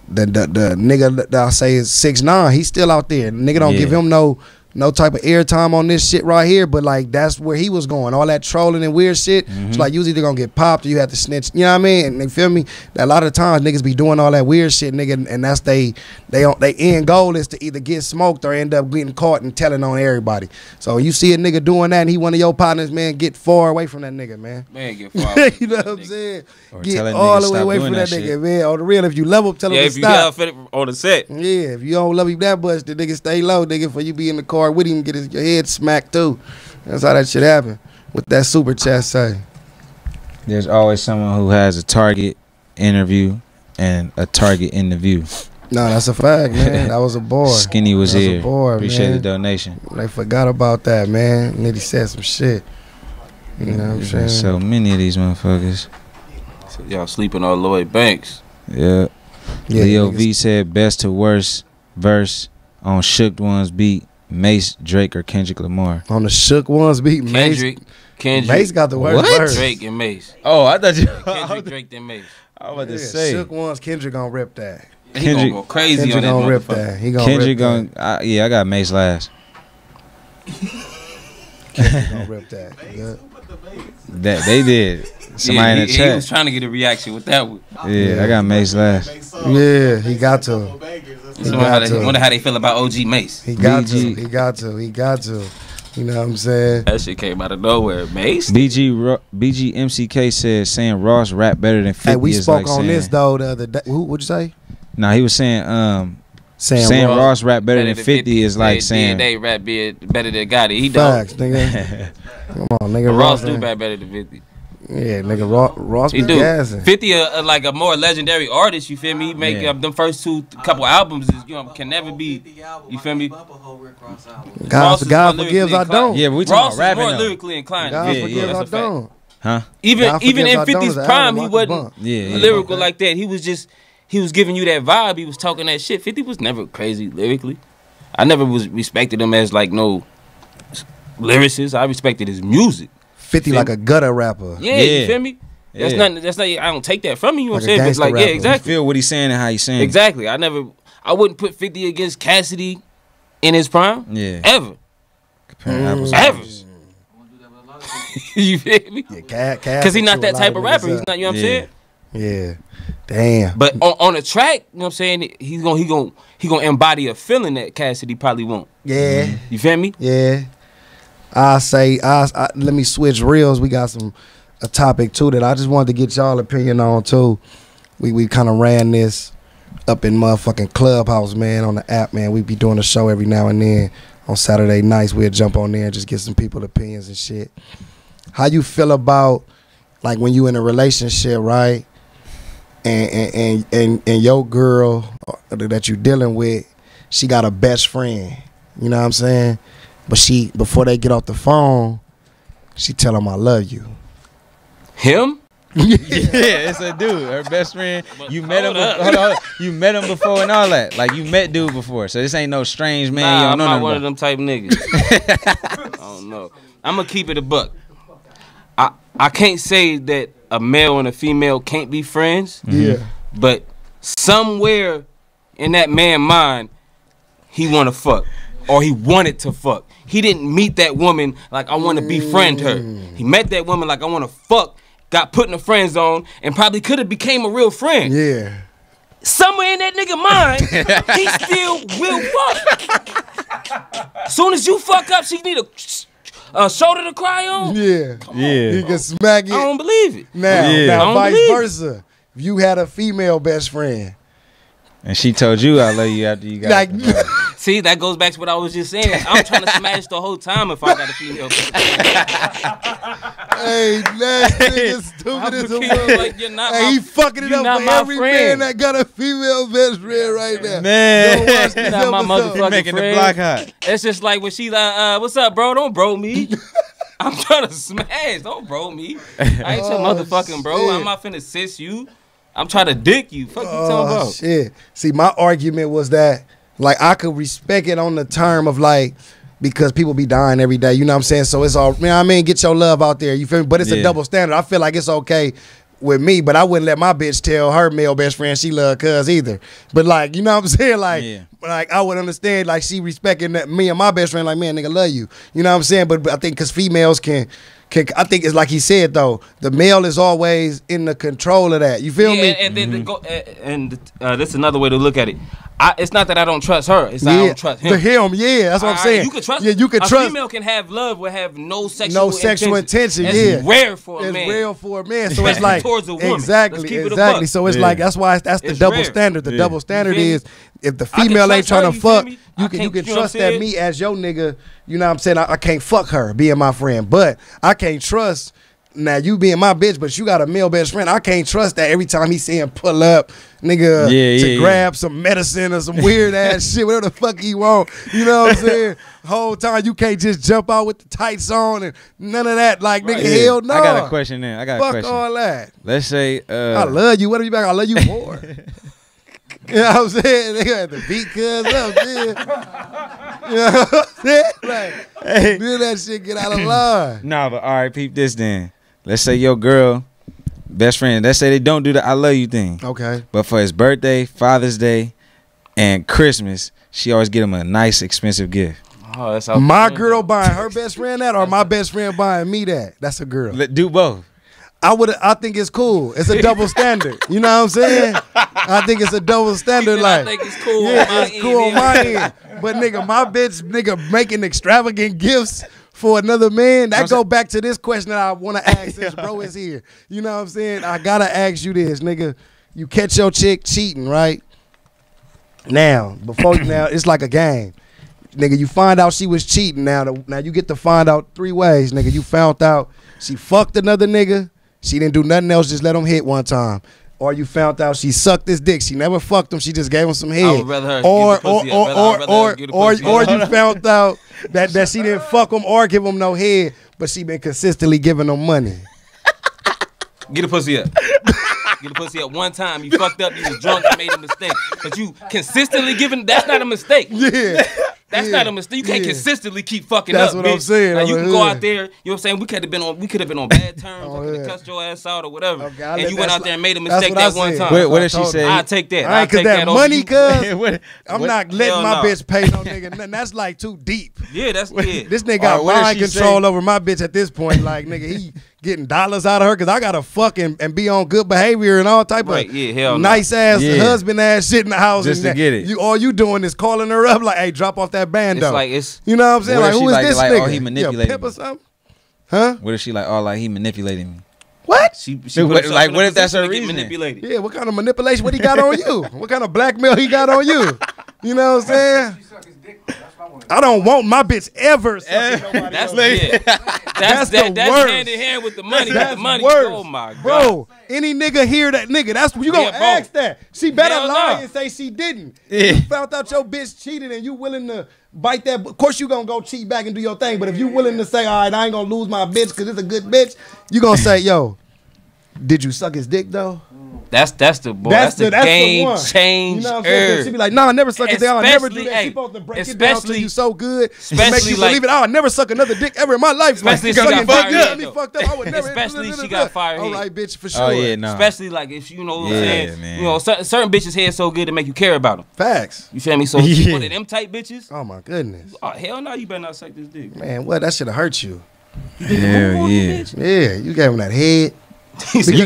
the the, the nigga that I say is six nine, he's still out there. Nigga don't yeah. give him no no type of airtime on this shit right here, but like that's where he was going. All that trolling and weird shit. Mm-hmm. It's like you was either gonna get popped or you had to snitch. You know what I mean? And feel me? A lot of times niggas be doing all that weird shit, nigga, and that's they they they end goal is to either get smoked or end up getting caught and telling on everybody. So you see a nigga doing that and he one of your partners, man, get far away from that nigga, man. Man, get far away. You know what I'm saying? Or get all the way away from that, that nigga, man. On the real, if you love him, tell yeah, him to stop. Yeah, if you love him on the set. Yeah, if you don't love him that much, the nigga stay low, nigga, for you be in the car with him, get his your head smacked too. That's how that shit happen. With that super chat say, there's always someone who has a target interview and a target in the view. No, that's a fact, man. That was a boy. Skinny was, was here. A boy, appreciate man. The donation. They forgot about that, man. Nitty said some shit. You know what I'm saying? So many of these motherfuckers. So y'all sleeping on Lloyd Banks. Yeah. yeah Leo V said best to worst verse on Shook One's beat. Mace, Drake, or Kendrick Lamar? On the Shook Ones beat, Mace. Kendrick. Kendrick. Mace got the worst what? verse. Drake and Mace. Oh, I thought you. Kendrick, Drake, then Mace. I was about yeah, to say. Shook Ones, Kendrick gonna rip that. He Kendrick gonna go crazy Kendrick on that gonna rip that. He gonna Kendrick rip gonna, that. I, yeah, I got Mace last. Kendrick gonna rip that. Mace, the that they did. Somebody yeah, in the he, chat. He was trying to get a reaction with that one. Yeah, yeah. I got Mace last. Yeah, he got to. He so got to. Wonder how they feel about O G Mace. He got B G. to. He got to. He got to. You know what I'm saying? That shit came out of nowhere. Mace. B G M C K said saying Ross rap better than fifty. Hey, we spoke like on saying, this though the other day. Who would you say? No, nah, he was saying um. Saying, saying Ross, Ross rap better, better than, than fifty, fifty is like saying D N A rap better than Gotti. He facts, don't. Nigga. Come on, nigga. But Ross do rap better than fifty. Yeah, nigga, Ross, Ross he do. Gassing. fifty, uh, like a more legendary artist, you feel me? He make yeah. up them first two couple albums, is, you know, can never be, you feel me? God, God forgives, I don't. Yeah, but we talking Ross about rapping. Ross is more lyrically inclined. God yeah, forgives, yeah, I don't. Huh? Even even in fifty's prime, he wasn't yeah, yeah, lyrical yeah. like that. He was just, he was giving you that vibe. He was talking that shit. fifty was never crazy lyrically. I never was respected him as like no lyricist. I respected his music. fifty like a gutter rapper. Yeah, yeah. You feel me? That's yeah. not that's not I don't take that from you, you know what I'm saying? But like rapper. Yeah, exactly. You feel what he's saying and how he's saying. Exactly. I never I wouldn't put fifty against Cassidy in his prime. Yeah. Ever. Comparing apples mm. Ever. You feel me? Yeah, because he's not that type of rapper. He's not, you know what yeah. I'm saying? Yeah. Damn. But on, on a track, you know what I'm saying, he's gonna he gonna he gonna embody a feeling that Cassidy probably won't. Yeah. Mm. You feel me? Yeah. I say, I, I let me switch reels. We got some a topic too that I just wanted to get y'all opinion on too. We we kind of ran this up in motherfucking Clubhouse, man, on the app, man. We be doing a show every now and then on Saturday nights. We'll jump on there and just get some people's opinions and shit. How you feel about like when you in a relationship, right? And and and and, and your girl that you dealing with, she got a best friend. You know what I'm saying? But she, before they get off the phone, she tell him, I love you. Him? Yeah, it's a dude. Her best friend. But you met him before, hold on, you met him before and all that. Like, you met dude before. So this ain't no strange man. Nah, you don't I'm know not one about. Of them type niggas. I don't know. I'm going to keep it a buck. I, I can't say that a male and a female can't be friends. Yeah. But somewhere in that man's mind, he want to fuck. Or he wanted to fuck. He didn't meet that woman like I want to befriend her. He met that woman like I want to fuck. Got put in a friend zone and probably could have became a real friend. Yeah. Somewhere in that nigga mind, he still will fuck. Soon as you fuck up, she need a uh, shoulder to cry on. Yeah. Come yeah. on, he can smack it. I don't believe it. Now, yeah. now vice versa. If you had a female best friend. And she told you I love you after you got like, it. See, that goes back to what I was just saying. I'm trying to smash the whole time if I got a female. Hey, that nigga's stupid as a woman. Like, you're not hey, my, he fucking it up for every friend. Man that got a female best friend right now. Man, watch this not my motherfucking making friend. The block hot. It's just like when she like, uh, what's up, bro? Don't bro me. I'm trying to smash. Don't bro me. I ain't oh, your motherfucking bro. Shit. I'm not finna sis you. I'm trying to dick you. Fuck you oh, talking about? Shit. See, my argument was that, like, I could respect it on the term of, like, because people be dying every day. You know what I'm saying? So it's all, you know what I mean? Get your love out there. You feel me? But it's yeah. a double standard. I feel like it's okay with me, but I wouldn't let my bitch tell her male best friend she loved cuz either. But like, you know what I'm saying? Like, yeah. like I would understand, like, she respecting that me and my best friend, like, man, nigga love you. You know what I'm saying? But, but I think because females can, can, I think it's like he said though, the male is always in the control of that. You feel yeah, me? And, and then mm-hmm. the go, and, and uh, that's another way to look at it. I, it's not that I don't trust her. It's that yeah. I don't trust him. To him, yeah, that's what I, I'm saying. You can trust. Yeah, you can a trust. A female can have love, but have no sexual, no sexual intention. That's yeah, rare for a it's man. It's rare for a man. So it's like towards a woman. Exactly, exactly. So it's yeah. like that's why it's, that's the it's double rare. standard. The yeah. double standard is if the female ain't trying to fuck, you can you can, you can you trust that me as your nigga. You know what I'm saying? I, I can't fuck her being my friend, but I can't trust. Now you being my bitch, but you got a male best friend. I can't trust that every time he saying pull up, nigga, yeah, to yeah, grab yeah. some medicine or some weird ass shit, whatever the fuck he want. You know what I'm saying? Whole time you can't just jump out with the tights on and none of that. Like right. nigga, yeah. hell no. I got a question there. I got fuck a question. Fuck all that. Let's say uh, I love you. What are you back? I love you more. You know what I'm saying? They got to beat cuz up, man. You know what I'm saying? Like, hey. do that shit get out of line. Nah, but all right, peep this then. Let's say your girl, best friend, let's say they don't do the I love you thing. Okay. But for his birthday, Father's Day, and Christmas, she always get him a nice, expensive gift. Oh, that's my girl buying her best friend that or my best friend buying me that? That's a girl. Let, do both. I would. I think it's cool. It's a double standard. You know what I'm saying? I think it's a double standard. Like, I think it's cool. Yeah, on my it's end, cool on my end. But nigga, my bitch, nigga, making extravagant gifts for another man. That go back to this question that I want to ask. Since bro is here. You know what I'm saying? I gotta ask you this, nigga. You catch your chick cheating, right? Now, before now, it's like a game, nigga. You find out she was cheating. Now, now you get to find out three ways, nigga. You found out she fucked another nigga. She didn't do nothing else, just let him hit one time. Or you found out she sucked his dick. She never fucked him, she just gave him some head. I would rather her or, give or, or, or, or, give or, or you found out that, that she didn't fuck him or give him no head, but she been consistently giving him money. Get a pussy up. Get a pussy up one time. You fucked up, you was drunk, you made a mistake. But you consistently giving, that's not a mistake. Yeah. That's yeah, not a mistake. You can't yeah. consistently keep fucking That's up. That's what bitch. I'm saying. Like, you can go out there, you know what I'm saying? We could have been on we could have been on bad terms. oh, I could have yeah. cussed your ass out or whatever. Okay, and you went out there and made a mistake that one time. What, what did she say? I take that. I take that, that money, cuz I'm what? not letting Hell my no. bitch pay no nigga nothing. That's like too deep. Yeah, that's yeah. This nigga got right, mind control say? over my bitch at this point. Like, nigga, he getting dollars out of her because I gotta fuck and, and be on good behavior and all type right, of yeah, hell nice no. ass yeah. husband ass shit in the house. Just to get it. You all you doing is calling her up like, hey, drop off that bando. It's like it's you know what I'm saying. Like, who is like, this like, nigga? Oh, he manipulating yeah, pimp or something? Huh? What if she like? Oh, like he manipulating me? What? She, she what like what if that's her reason? Manipulated. Yeah. What kind of manipulation? What he got on you? What kind of blackmail he got on you? You know what I'm saying? She suck his dick. I don't want my bitch ever sucking nobody else. That's, that's that, that's worst. hand in hand with the money. That's with the money. Worst. Oh my god, bro! Any nigga hear that nigga? That's you gonna yeah, ask that. She better Hell lie no. and say she didn't. Yeah. You found out your bitch cheated and you willing to bite that. Of course you gonna go cheat back and do your thing. But if you willing to say, all right, I ain't gonna lose my bitch because it's a good bitch, you gonna say, yo, did you suck his dick though? That's that's the boy. That's, that's the, the that's game the change. You know what I'm saying? She be like, nah, I never suck especially, it down. I never do that. Hey, she supposed to break it down to you so good. Especially make you like, believe it. I'll never suck another dick ever in my life. Especially like, if she got fired up. Though. Fucked up. I would never especially if she got fired All right, bitch, for sure. Oh, yeah, nah. Especially like if you know what I'm yeah, saying. Man. You know, certain, certain bitches' head so good to make you care about them. Facts. You feel me? So yeah. one of them type bitches. Oh my goodness. Oh, hell no, you better not suck this dick. Man, what? That should have hurt you. Hell yeah. Yeah, you gave him that head. Because you, you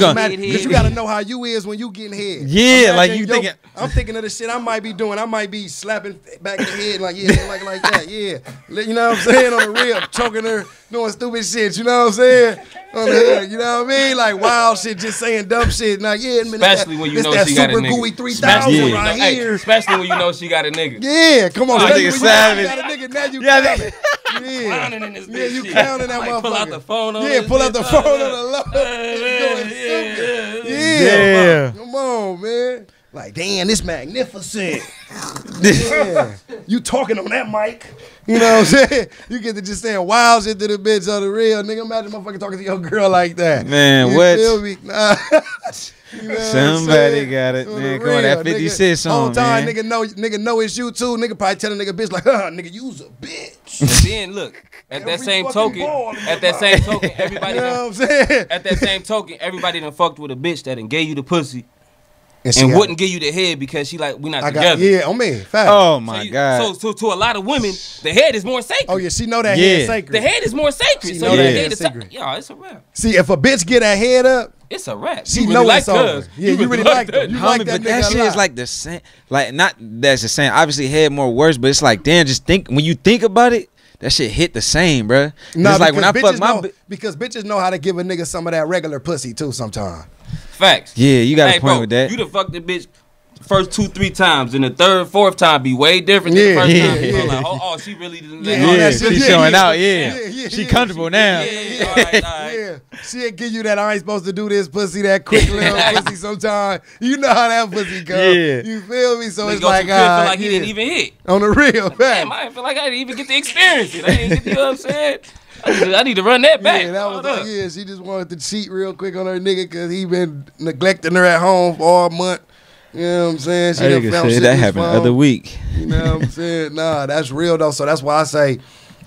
got to know how you is when you getting head. Yeah, like you yo, thinking. I'm thinking of the shit I might be doing. I might be slapping back in the head like, yeah, like, like that, yeah. You know what I'm saying? On the rib, choking her, doing stupid shit. You know what I'm saying? On the head, you know what I mean? Like wild shit, just saying dumb shit. Like, yeah, especially that, when you know that she got a nigga. Super gooey three thousand yeah. right hey, here. Especially when you know she got a nigga. Yeah, come on. Oh, nigga savage. You got a nigga, now you got it. Yeah, in this yeah you counting that like, motherfucker. Pull out the phone on Yeah, pull out the phone on the low. Yeah, yeah, yeah, yeah. Come on, man. Like, damn, this magnificent. Yeah. You talking on that mic. You know what I'm saying? You get to just saying wild shit to the bitch on the real. Nigga, imagine motherfucker talking to your girl like that. Man, you what? Feel me? Nah. You know somebody got it, on man. Come real, on, that fifty-six nigga, on, time, man. Nigga know, nigga know it's you too. Nigga probably telling nigga bitch like, huh, nigga, you's a bitch. And then look, at that same token, at that same token, everybody, you know what I'm saying? At that same token, everybody done fucked with a bitch that done gave you the pussy. And, and wouldn't give you the head because she like, we not I together. Got, yeah, oh man, fact. Oh my so you, God. So to, to a lot of women, the head is more sacred. Oh yeah, she know that yeah. head is sacred. The head is more sacred. She so know yeah. that head is sacred. Yo, it's a wrap. See, if a bitch get her head up, it's a wrap. She really knows it's over. Yeah, you really like her. You like that, but that shit is like the same. Like not that's the same. Obviously, head more worse, but it's like damn. Just think when you think about it. That shit hit the same, bro. No, nah, like when I fuck my know, because bitches know how to give a nigga some of that regular pussy too. Sometimes. Facts. Yeah, you got hey, a point bro, with that. You done fucked the bitch first two, three times, and the third, fourth time be way different than yeah, the first yeah, time. Yeah. Like, oh, oh, she really didn't. Yeah, yeah, yeah. She yeah, showing yeah, out. Yeah, yeah, yeah she yeah, comfortable she, now. Yeah, yeah, yeah. All right, all right. Yeah. She'll give you that. I ain't supposed to do this pussy that quick little pussy. Sometimes you know how that pussy goes. Yeah. You feel me? So like, it's like I uh, feel like yeah. he didn't even hit on the real. Like, damn, I feel like I didn't even get to experience it. I didn't get to, you know what I'm saying? I need to run that back. Yeah, that was like, yeah, she just wanted to cheat real quick on her nigga because he been neglecting her at home all month. You know what I'm saying? She done found shit that happened the other week. You know what I'm saying? Nah, that's real though. So that's why I say,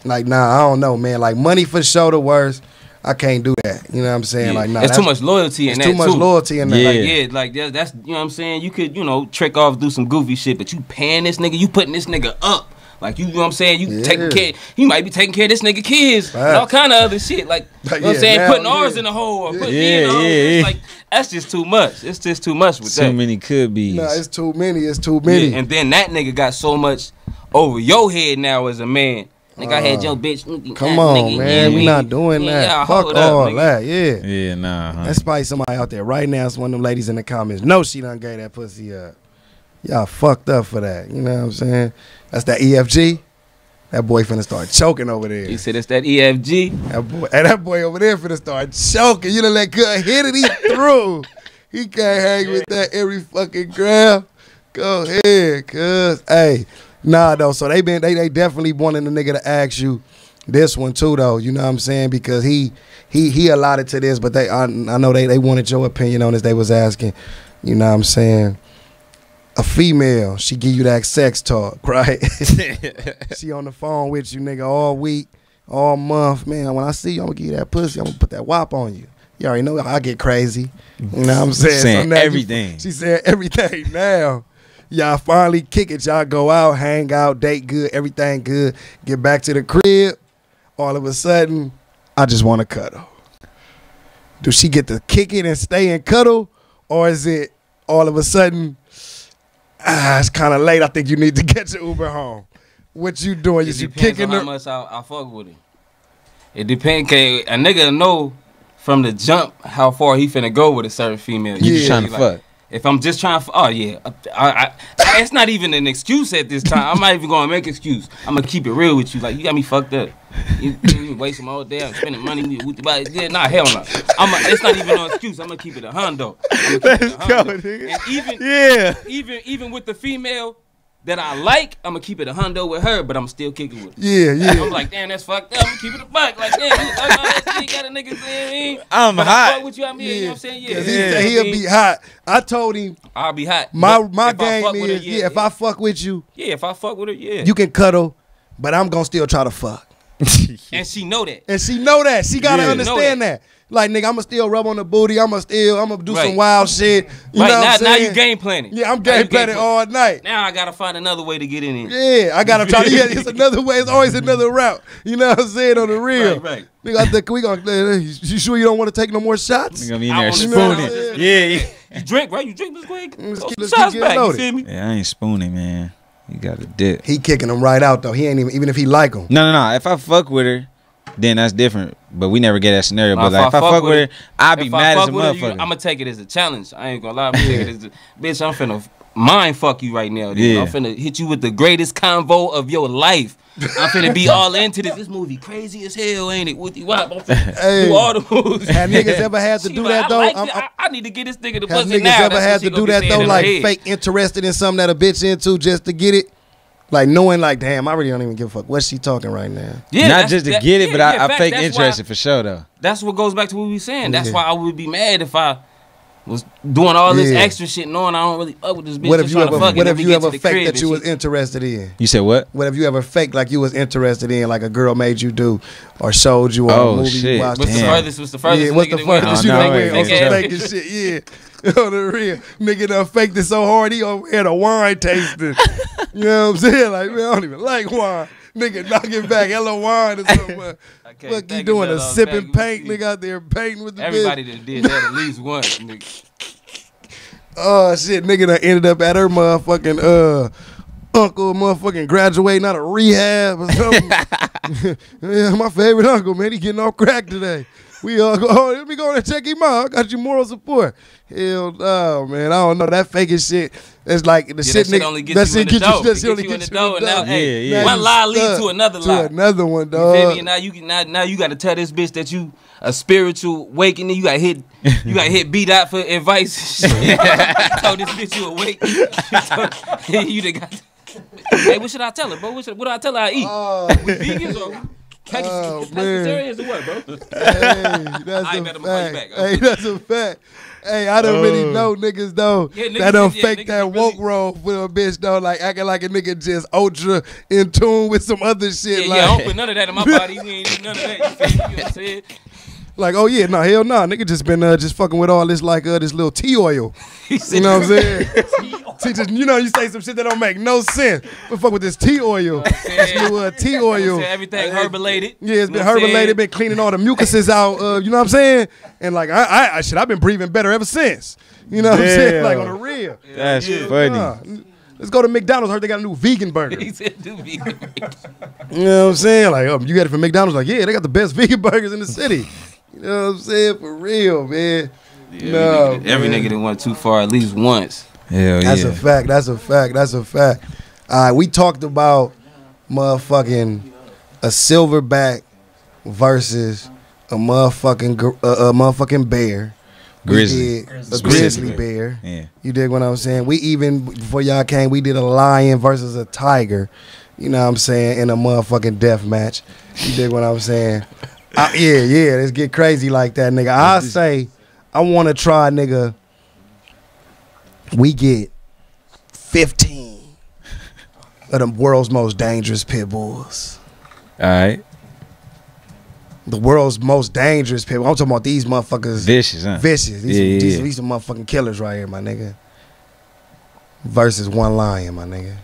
like, nah, I don't know, man. Like, money for sure the worst. I can't do that. You know what I'm saying? Yeah. Like, nah, it's too much loyalty in that. Too much too. loyalty in that. Yeah, like, yeah, like that's you know what I'm saying. You could, you know, trick off, do some goofy shit, but you paying this nigga, you putting this nigga up. Like, you, you know what I'm saying? You yeah. taking care. He might be taking care of this nigga kids right. and all kind of other shit. Like, you know yeah, what I'm saying? Now, putting ours yeah. in the hole or putting yeah, me in the hole. Yeah, it's yeah. like, that's just too much. It's just too much with too that. Too many could be. No, it's too many. It's too many. Yeah, and then that nigga got so much over your head now as a man. Nigga, uh, I had your bitch. Come on, nigga, man. Yeah, we not doing yeah, that. Yeah, fuck all up, that. Yeah. Yeah, nah. Huh? That's probably somebody out there right now. It's one of them ladies in the comments. No, she done gave that pussy up. Y'all fucked up for that. You know what I'm saying? That's that E F G. That boy finna start choking over there. You said it's that E F G. That boy, and that boy over there finna start choking. You done let good hit it, he through. He can't hang yeah. with that every fucking grab. Go ahead, cuz. Hey, nah, though. So they been, they, they definitely wanting the nigga to ask you this one too, though. You know what I'm saying? Because he he he allotted to this, but they I, I know they, they wanted your opinion on this. They was asking. You know what I'm saying? A female, she give you that sex talk, right? She on the phone with you, nigga, all week, all month. Man, when I see you, I'm going to give you that pussy. I'm going to put that wop on you. You already know I get crazy. You know what I'm saying? Saying so everything. You, she said everything now. Y'all finally kick it. Y'all go out, hang out, date good, everything good. Get back to the crib. All of a sudden, I just want to cuddle. Do she get to kick it and stay and cuddle? Or is it all of a sudden... Ah, it's kind of late. I think you need to get your Uber home. What you doing? Is you kicking on how much I, I fuck with him. It depends. Cause a nigga know from the jump how far he finna go with a certain female. You yeah. just trying to like, fuck. If I'm just trying to, oh yeah, I, I, I, it's not even an excuse at this time. I'm not even gonna make an excuse. I'm gonna keep it real with you. Like, you got me fucked up. You, you wasting my whole day. I'm spending money with the body. Yeah, nah, hell no. I'm a, it's not even an excuse. I'm gonna keep it a hundo. Let's a go, nigga. And even, yeah. even, even with the female that I like, I'm gonna keep it a hundo with her, but I'm still kicking with her. Yeah, yeah. I'm like, damn, that's fucked up. I'm gonna keep it a buck. Like, damn, you got a nigga saying, I'm but hot. I fuck with you, I mean, yeah. you know what I'm saying? Yeah. yeah. He'll be hot. I told him, I'll be hot. My my game is, her, yeah, yeah, if I fuck with you, yeah, if I fuck with her, yeah, you can cuddle, but I'm gonna still try to fuck. And she know that. And she know that. She gotta yeah. understand that. that. Like, nigga, I'ma still rub on the booty. I'ma still, I'ma do right. some wild shit. You right, know what now, now you game planning. Yeah, I'm game planning all night. Now I gotta find another way to get in here. Yeah, I gotta try to, yeah, it's another way. It's always another route. You know what I'm saying? On the real. Right, right. Nigga, I think we gonna, you sure you don't wanna take no more shots? Nigga, I'm in there spooning. Yeah, yeah. You drink, right? You drink, let's go ahead. Let's keep, let's shots keep back, loaded. You feel me? Yeah, I ain't spooning, man. You got a dip. He kicking them right out, though. He ain't even, even if he like them. No, no, no. If I fuck with her, then that's different. But we never get that scenario. But like, if I fuck with her, I be mad as a motherfucker. I'm gonna take it as a challenge. I ain't gonna lie. I'm gonna take it as a, bitch, I'm finna mind fuck you right now. Dude. Yeah. I'm finna hit you with the greatest convo of your life. I'm finna be all into this. This movie crazy as hell, ain't it? Whoopty wop. I'm finna hey, do all the movies. Have niggas ever had to she do like, that, though? I, like I'm, I'm, I need to get this nigga to buzz it now. Have niggas ever had to do that, though? Like, fake interested in something that a bitch into just to get it? Like, knowing, like, damn, I really don't even give a fuck. What's she talking right now? Yeah, Not just to that, get it, yeah, but yeah, I, fact, I fake interested for sure, though. That's what goes back to what we were saying. That's yeah. why I would be mad if I... was doing all this yeah. extra shit knowing I don't really up with this bitch. What if you ever, what if you ever faked that you was interested in? You said what? What if you ever faked like you was interested in, like a girl made you do or showed you or oh, a movie shit. you watched? What's the furthest? What's the furthest? Yeah, what's the furthest? You know, went on some faking shit, yeah. On the real. Nigga done faked it so hard he had a wine tasting. You know what I'm saying? Like, man, I don't even like wine. Nigga, knock it back. Hello, wine or something. Fuck, you doing a sipping paint, nigga, out there painting with the bitch. Everybody that did that at least once, nigga. Oh, shit, nigga done ended up at her motherfucking uh, uncle motherfucking graduating out of rehab or something. Yeah, my favorite uncle, man, he getting off crack today. We all go, oh, let me go and check him out. I got you moral support. Hell no, man. I don't know. That faking shit, it's like the yeah, shit, that shit nigga. Only gets that shit get you, that shit only gets you in the door. And now, yeah, hey, yeah. one lie leads to another lie. To another one, dog. You feel me? Now you can, now, now you got to tell this bitch that you a spiritual awakening. You got hit, you got hit B-Dot for advice. Told oh, this bitch you awake. You done got. Hey, what should I tell her, bro? What, should, what do I tell her I eat? Uh, we vegans or? Oh, man. Or what, bro? Hey, that's I a fact. Back. Hey, that's a fact. Hey, I don't oh. really know niggas though yeah, niggas, that don't yeah, fake that woke really... roll with a bitch though, like acting like a nigga just ultra in tune with some other shit. Yeah, like, yeah, I don't put none of that in my body. We ain't do none of that. You know what I'm saying? Like, oh yeah, no, hell no, nah. Nigga just been uh, just fucking with all this like uh, this little tea oil. You know what I'm saying? See, just, you know, you say some shit that don't make no sense. But fuck with this tea oil. This new uh, tea oil. Everything herb related. Yeah, it's been herb related. Been cleaning all the mucuses out. Uh, you know what I'm saying? And like, I, I, I shit, I've been breathing better ever since. You know what, what I'm saying? Like on the real. That's yeah. funny. Nah. Let's go to McDonald's. I heard they got a new vegan burger. He said new vegan burger. You know what I'm saying? Like, oh, you got it from McDonald's. Like, yeah, they got the best vegan burgers in the city. You know what I'm saying? For real, man. Yeah, no, every nigga, every nigga that went too far at least once. Hell that's yeah. a fact. That's a fact. That's a fact. All right, we talked about motherfucking a silverback versus a motherfucking uh, a motherfucking bear. Grizzly. A grizzly bear. Yeah. You dig what I was saying? We even, before y'all came, we did a lion versus a tiger. You know what I'm saying? In a motherfucking death match. You dig what I was saying? I, yeah, yeah, let's get crazy like that, nigga. I say, I want to try, nigga. We get fifteen of the world's most dangerous pit bulls. All right. The world's most dangerous pit bulls. I'm talking about these motherfuckers. Vicious, huh? Vicious. These, yeah, yeah, these, yeah. these are motherfucking killers right here, my nigga. Versus one lion, my nigga.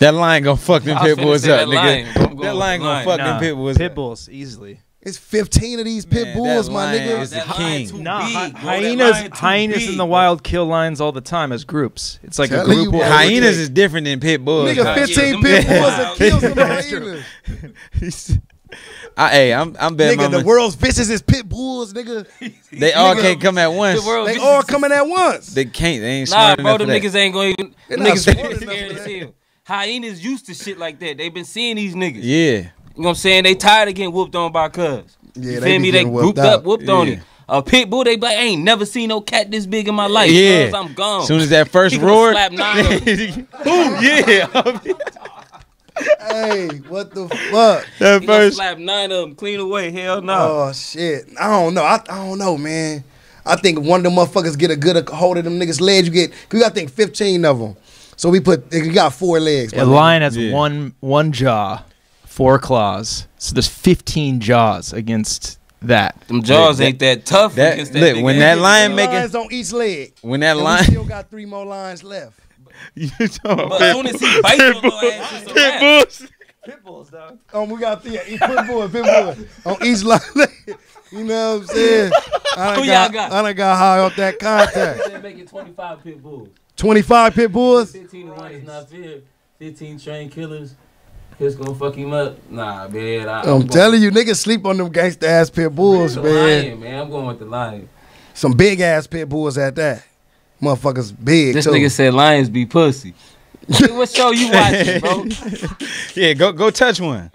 That lion gonna fuck them pit bulls up, that nigga. Lion. That lion gonna fuck nah. them pit bulls. Pit bulls easily. It's fifteen of these pit Man, bulls, my nigga. Is that king. Too nah, big, hyenas, too hyenas big, in the wild kill lions all the time as groups. It's like Tell a group. You, hyenas is different than pit bulls. Nigga, fifteen pit bulls that kills some hyenas. I, hey, I'm, I'm betting. Nigga, the world's bitches is pit bulls, nigga. They all nigga, can't come at once. The they all coming at once. They can't. They ain't smart enough. Nah, bro, them niggas ain't going to even. Niggas scared as hell. Hyenas used to shit like that. They've been seeing these niggas. Yeah. You know what I'm saying? They tired of getting whooped on by cuz. Yeah, you feel they me? They grouped up, up whooped yeah. on it. A pit bull, they be like, I ain't never seen no cat this big in my life. Yeah. Cuz I'm gone. As soon as that first roar. Slap nine of them. Boom, yeah. Hey, what the fuck? That he first slap nine of them clean away. Hell no. Oh, shit. I don't know. I, I don't know, man. I think one of them motherfuckers get a good hold of them niggas' legs. You get, cause you got to think fifteen of them. So we put, you got four legs. A lion has yeah. one one jaw, four claws. So there's fifteen jaws against that. Them jaws yeah, ain't that, that tough. That, against that look, when that lion making lions on each leg. When that lion we still got three more lions left. You talking but as soon as he bites your little ass, pit bulls, pit bulls, dog. Um, we got three pit bulls, pit bulls on each lion leg. You know what I'm saying? I done got, got? I done got high off that contact. They're making twenty-five pit bulls. twenty-five pit bulls? fifteen to one is not fair. fifteen trained killers. It's gonna fuck him up. Nah, man. I, I'm, I'm telling you, niggas sleep on them gangsta ass pit bulls, man. Lion, man. I'm going with the lion. Some big ass pit bulls at that. Motherfuckers big, This too. Nigga said lions be pussy. Dude, what show you watching, bro? Yeah, go go touch one.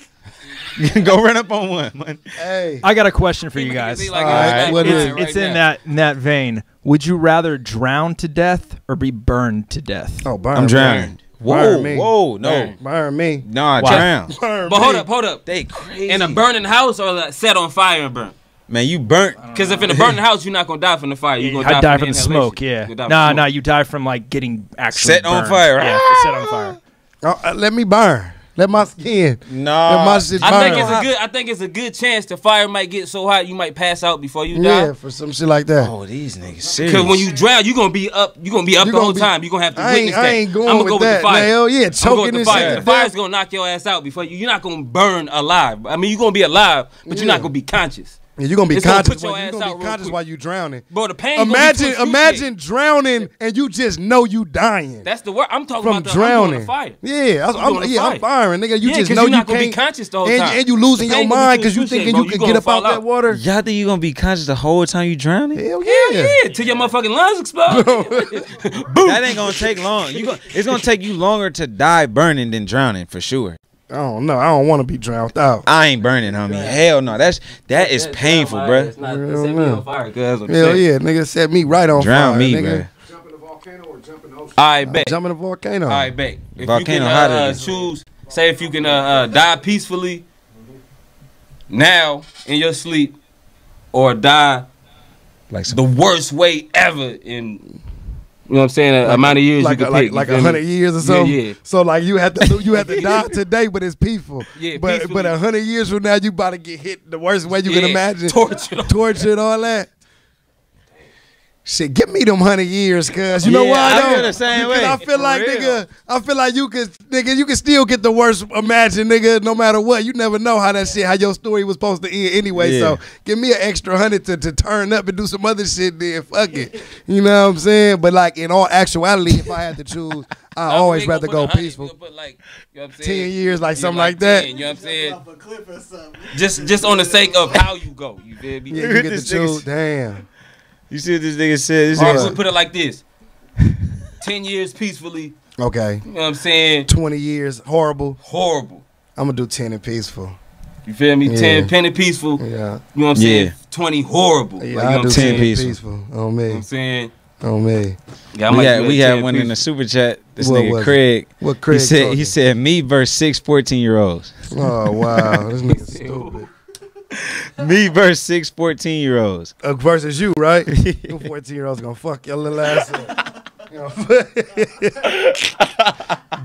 Go run up on one, man. Hey, I got a question for you guys. Like, all right, like, what it's is? It's right in that in that vein. Would you rather drown to death or be burned to death? Oh, burn! I'm drowned. Whoa, me. Whoa, no, burn me. Nah, wow. drown. Burn but hold me. up, hold up. They crazy. In a burning house or like set on fire and burn? Man, you burnt. Because if in a burning house, you're not gonna die from the fire. You yeah, gonna die, die from, from the smoke. Yeah. Nah, nah, no, you die from like getting actually set burned. on fire. Yeah, ah! set on fire. Oh, uh, let me burn. Let my skin. No, Let my shit burn. I think it's a good. I think it's a good chance the fire might get so hot you might pass out before you die. Yeah, for some shit like that. Oh, these niggas serious. Because when you drown, you are gonna be up. You are gonna be up you're the whole be, time. You are gonna have to I witness that. I ain't going I'm gonna with go that. With the fire. Hell yeah, choking this fire. The fire's gonna knock your ass out before you. You're not gonna burn alive. I mean, you're gonna be alive, but you're yeah. not gonna be conscious. Yeah, you're gonna be it's conscious. Gonna you're gonna be conscious while you're drowning. Bro, the pain. Imagine, imagine drowning and you just know you dying. That's the word. I'm talking From about the, drowning. I'm fire. Yeah, I'm, I'm, I'm yeah, fire. I'm firing, nigga. You yeah, just know you're not you gonna can't, be conscious the whole time. And, and you losing your mind because you thinking bro. you can get up out, out that water. Y'all think you gonna be conscious the whole time you drowning? Hell yeah, Hell yeah. Till your motherfucking lungs explode. Boom. That ain't gonna take long. You gonna, it's gonna take you longer to die burning than drowning for sure. I don't know. I don't want to be drowned out. I ain't burning, homie. Yeah. Hell no. That's that is painful, bro. It's not set me on fire, cuz. Hell yeah, nigga, set me right on fire, nigga. Drown me, bro. Jump in the volcano or jump in the ocean? I bet. Jump in the volcano. I bet. If volcano, you can uh, uh, choose, say if you can uh, uh, die peacefully now in your sleep, or die like the worst way ever in. You know what I'm saying? A like, amount of years like you could a, pick, like a like hundred years or so. Yeah, yeah. So like you have to you have to die today, but it's peaceful. Yeah, but peacefully. But a hundred years from now, you about to get hit the worst way you yeah. can imagine. Torture, torture, and all that. Shit, give me them hundred years, cuz you yeah, know why I don't. I feel the same way. I feel like real. nigga, I feel like you could, nigga, you could still get the worst. Imagine, nigga, no matter what, you never know how that shit, how your story was supposed to end anyway. Yeah. So give me an extra hundred to to turn up and do some other shit. Then fuck it, you know what I'm saying? But like in all actuality, if I had to choose, I always rather go peaceful. But like, you know what I'm saying? Ten years, like something like, like that. ten, you know what I'm saying? Off a cliff or something. Just just on the sake of how you go, you feel me? Yeah, you get to choose. Damn. You see what this nigga said? This nigga put it like this. Ten years peacefully. Okay. You know what I'm saying? Twenty years. Horrible. Horrible. I'm gonna do ten and peaceful. You feel me? Yeah. Ten ten and peaceful. Yeah. You know what I'm yeah. saying? Twenty horrible. Yeah, like, I do know ten peaceful. peaceful. On me. You know what I'm saying? On me. Yeah, we had, we had one peaceful. in the super chat. This what nigga Craig. It? What Craig? He said talking? he said me versus six fourteen year olds. Oh wow. This nigga stupid. Me versus six fourteen-year-olds. Uh, versus you, right? You fourteen-year-olds gonna fuck your little ass up.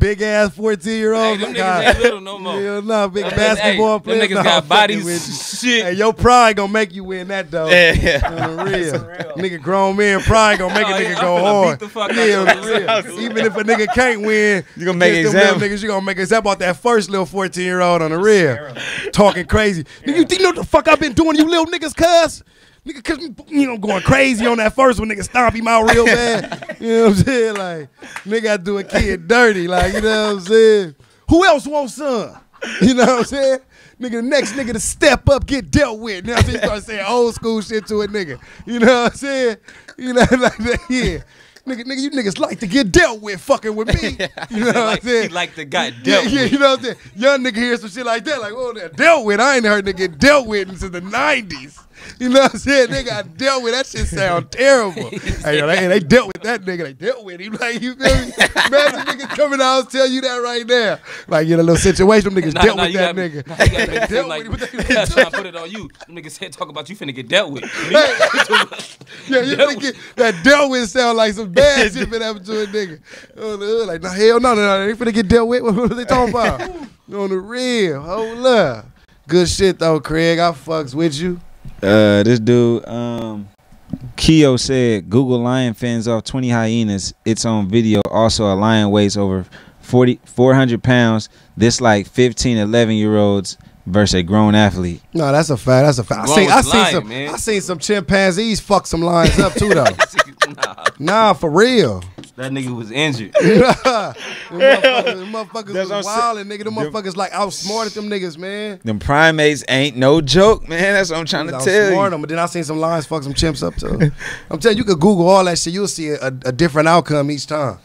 Big-ass fourteen-year-olds. Hey, them niggas ain't little no more. Yeah, nah, big hey, basketball hey, players. Them niggas no, got bodies. Shit. Hey, your pride gonna make you win that, though. Yeah. yeah. real. real. Nigga grown man pride gonna make a nigga go hard. Beat the fuck yeah, real. Even if a nigga can't win, you gonna make exam. Niggas, you gonna make exam about that first little fourteen-year-old on the real. Talking crazy. Yeah. Nigga, you know what the fuck I've been doing, you little niggas, cuz? Nigga, cause you know going crazy on that first one, nigga stomp him out real bad. You know what I'm saying? Like, nigga, I do a kid dirty. Like, you know what I'm saying? Who else wants some? You know what I'm saying? Nigga, the next nigga to step up, get dealt with. You know what I'm saying? You start saying old school shit to a nigga. You know what I'm saying? You know, like that, yeah. Nigga, nigga, you niggas like to get dealt with fucking with me. You know what like, I'm saying? He like to got dealt yeah, with. Yeah, you know what I'm saying? Young nigga hears some shit like that, like, oh, they're dealt with. I ain't heard nigga get dealt with since the nineties. You know what I'm saying? They got dealt with. That shit sound terrible. Hey, yo, they, they dealt with that nigga. They dealt with him. Like, you feel me? Imagine niggas coming out and tell you that right now. Like, you know, a little situation. Them niggas nah, dealt nah, with that gotta, nigga. Nah, they dealt like, with him. They trying to put it on you. Them niggas said, talk about you finna get dealt with. Yeah, you dealt thinking with. That dealt with sound like some bad shit finna happen to a nigga. Uh, like, no, hell no, no, no. They finna get dealt with. What are they talking about? On the real. Hold up. Good shit, though, Craig. I fucks with you. Uh, this dude, um, Keo said, Google lion fends off twenty hyenas. It's on video. Also, a lion weighs over forty, four hundred pounds. This like fifteen, eleven year olds versus a grown athlete. No, that's a fact. That's a fact. I seen, I, seen lying, some, I seen some chimpanzees fuck some lions up too, though. nah. nah, for real. That nigga was injured. Yeah. Them motherfuckers, them motherfuckers was wildin', nigga. Them, them motherfuckers like outsmarted them niggas, man. Them primates ain't no joke, man. That's what I'm trying to outsmart tell you. Them, but then I seen some lions fuck some chimps up too. I'm telling you, you could Google all that shit. You'll see a, a different outcome each time.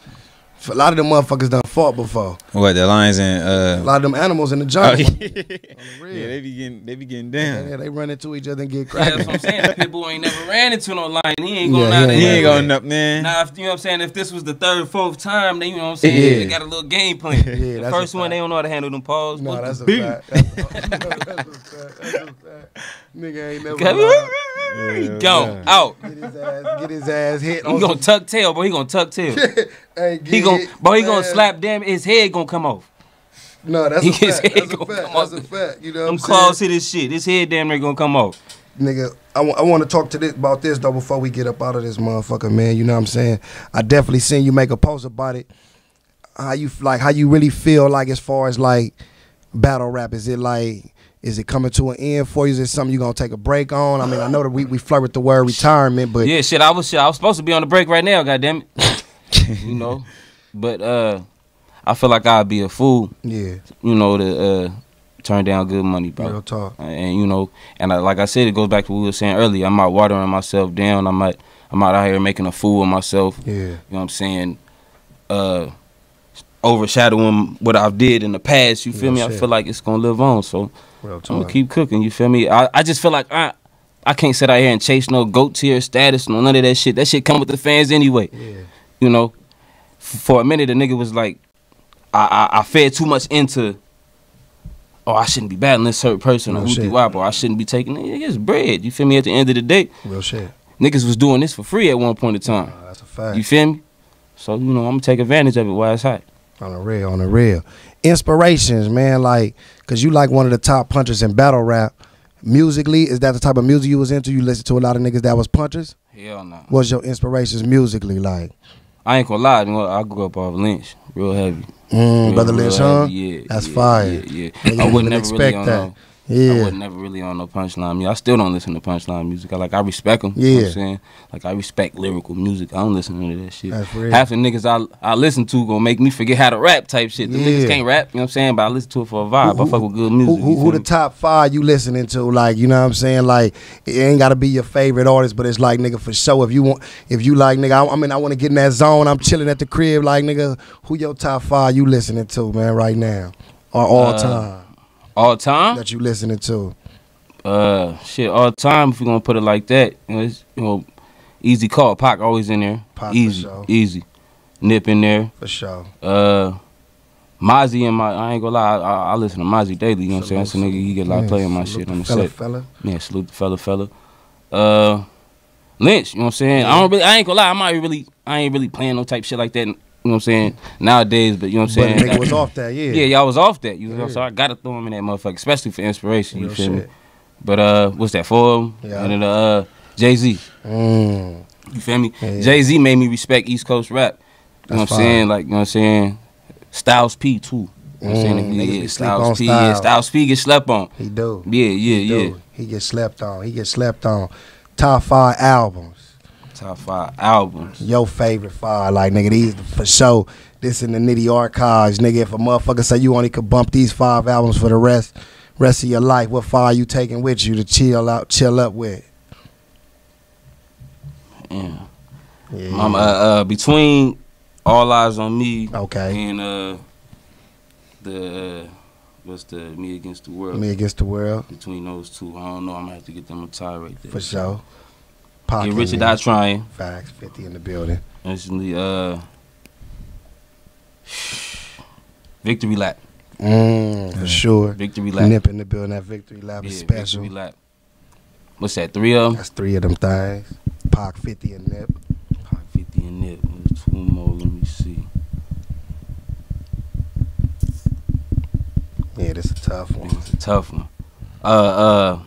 A lot of them motherfuckers done fought before. What, the lions and uh, a lot of them animals in the jungle. Oh, yeah. Yeah, they be getting they be getting down. Yeah, yeah, they run into each other and get cracked. Yeah, that's what I'm saying. Pitbull ain't never ran into no lion. He ain't going yeah, out there. He ain't going up, man. Now, if, you know what I'm saying, if this was the third, fourth time, then you know what I'm saying. Yeah. They got a little game plan. Yeah, the that's first one, fact. They don't know how to handle them paws. No, that's a fact. That's a fact. Nigga ain't never. Yeah, he go yeah. out. Get his ass, get his ass hit. He gonna tuck tail, bro. He gonna tuck tail. Hey, he gonna, bro. He man. gonna slap damn. His head gonna come off. No, that's he, a fact. That's a fact. That's a fact. You know, them claws to this shit. His head damn near gonna come off. Nigga, I, I want to talk to this about this though before we get up out of this motherfucker, man. You know what I'm saying? I definitely seen you make a post about it. How you like? How you really feel like as far as like battle rap? Is it like? Is it coming to an end for you? Is it something you gonna take a break on? I mean, I know that we we flirt with the word retirement, but yeah, shit, I was shit, I was supposed to be on the break right now, goddamn it, you know. But uh, I feel like I'd be a fool, yeah, you know, to uh, turn down good money, bro. Real talk, and you know, and I, like I said, it goes back to what we were saying earlier. I'm not watering myself down. I'm not, I'm not out here making a fool of myself. Yeah, you know what I'm saying. Uh. Overshadowing what I've did in the past, you feel yeah, me? Shit. I feel like it's gonna live on, so I'm gonna keep cooking. You feel me? I, I just feel like I I can't sit out here and chase no goat tier status, no none of that shit. That shit come with the fans anyway. Yeah. You know, for a minute a nigga was like, I I, I fed too much into. Oh, I shouldn't be battling this certain person or who be wop, or I shouldn't be taking it. It's bread. You feel me? At the end of the day, real shit. Niggas was doing this for free at one point in time. Oh, that's a fact. You feel me? So you know I'm gonna take advantage of it while it's hot. On the real, on the real. Inspirations, man, like, because you like one of the top punchers in battle rap. Musically, is that the type of music you was into? You listen to a lot of niggas that was punchers? Hell no. What's your inspirations musically like? I ain't gonna lie, you know, I grew up off Lynch, real heavy. Mm, real, brother real Lynch, huh? Yeah, that's yeah, fire. Yeah, yeah. I wouldn't never expect really that. No, yeah. I would never really on no punchline music. I still don't listen to punchline music. I, like, I respect them. Yeah. You know what I'm saying? Like, I respect lyrical music. I don't listen to that shit. That's real. Half the niggas I, I listen to gonna make me forget how to rap type shit. The yeah. niggas can't rap, you know what I'm saying? But I listen to it for a vibe. Who, who, I fuck with good music. Who, who, who the top five you listening to? Like, you know what I'm saying? Like, it ain't gotta be your favorite artist, but it's like, nigga, for sure. If you want, if you like, nigga, I, I mean, I wanna get in that zone. I'm chilling at the crib. Like, nigga, who your top five you listening to, man, right now? Or all uh, time? All time that you listening to, uh, shit, all time. If we gonna put it like that, you know, it's, you know easy call. Pac always in there. Pac easy, for sure. Easy. Nip in there for sure. Uh, Mozzie and my, I ain't gonna lie, I, I listen to Mozzie daily. You know what I'm saying? That's a nigga. He get a lot of play on my shit on the set. Fella. Yeah, salute the fella, fella. Uh, Lynch. You know what I'm saying? Yeah. I don't really, I ain't gonna lie. I'm not really, I ain't really playing no type shit like that. You know what I'm saying? Nowadays, but you know what I'm saying? But nigga was off that, yeah. Yeah, y'all was off that. You know what I'm saying? So I gotta throw him in that motherfucker, especially for inspiration, you no feel shit. me? But uh, what's that for him? Yeah. And then uh, Jay-Z. Mm. You feel me? Yeah, yeah. Jay-Z made me respect East Coast rap. You That's know what I'm saying? Like, you know what I'm saying? Styles P too. You know what I'm mm, saying? Yeah, Styles P, style. yeah, Styles P get slept on. He do. Yeah, yeah, he do. yeah. He gets slept on. He gets slept on. Top five albums. Top five albums. Your favorite five, like nigga, these for sure. This in the Nitty archives, nigga. If a motherfucker say you only could bump these five albums for the rest, rest of your life, what five you taking with you to chill out, chill up with? Yeah, yeah. I'm, uh, uh, between All Eyes on Me, okay, and uh, the uh, what's the Me Against the World? Me Against the World. Between those two, I don't know. I'm gonna have to get them a tie right there for sure. Get rich or die trying. Facts, fifty in the building. Instantly, uh, victory lap. Mm, for sure. Victory lap. Nip in the building. That victory lap yeah, is special. Victory lap. What's that? Three of them. That's three of them things. Pac, fifty and Nip. Pac, fifty and Nip. There's two more. Let me see. Yeah, that's a tough one. It's a tough one. Uh, uh.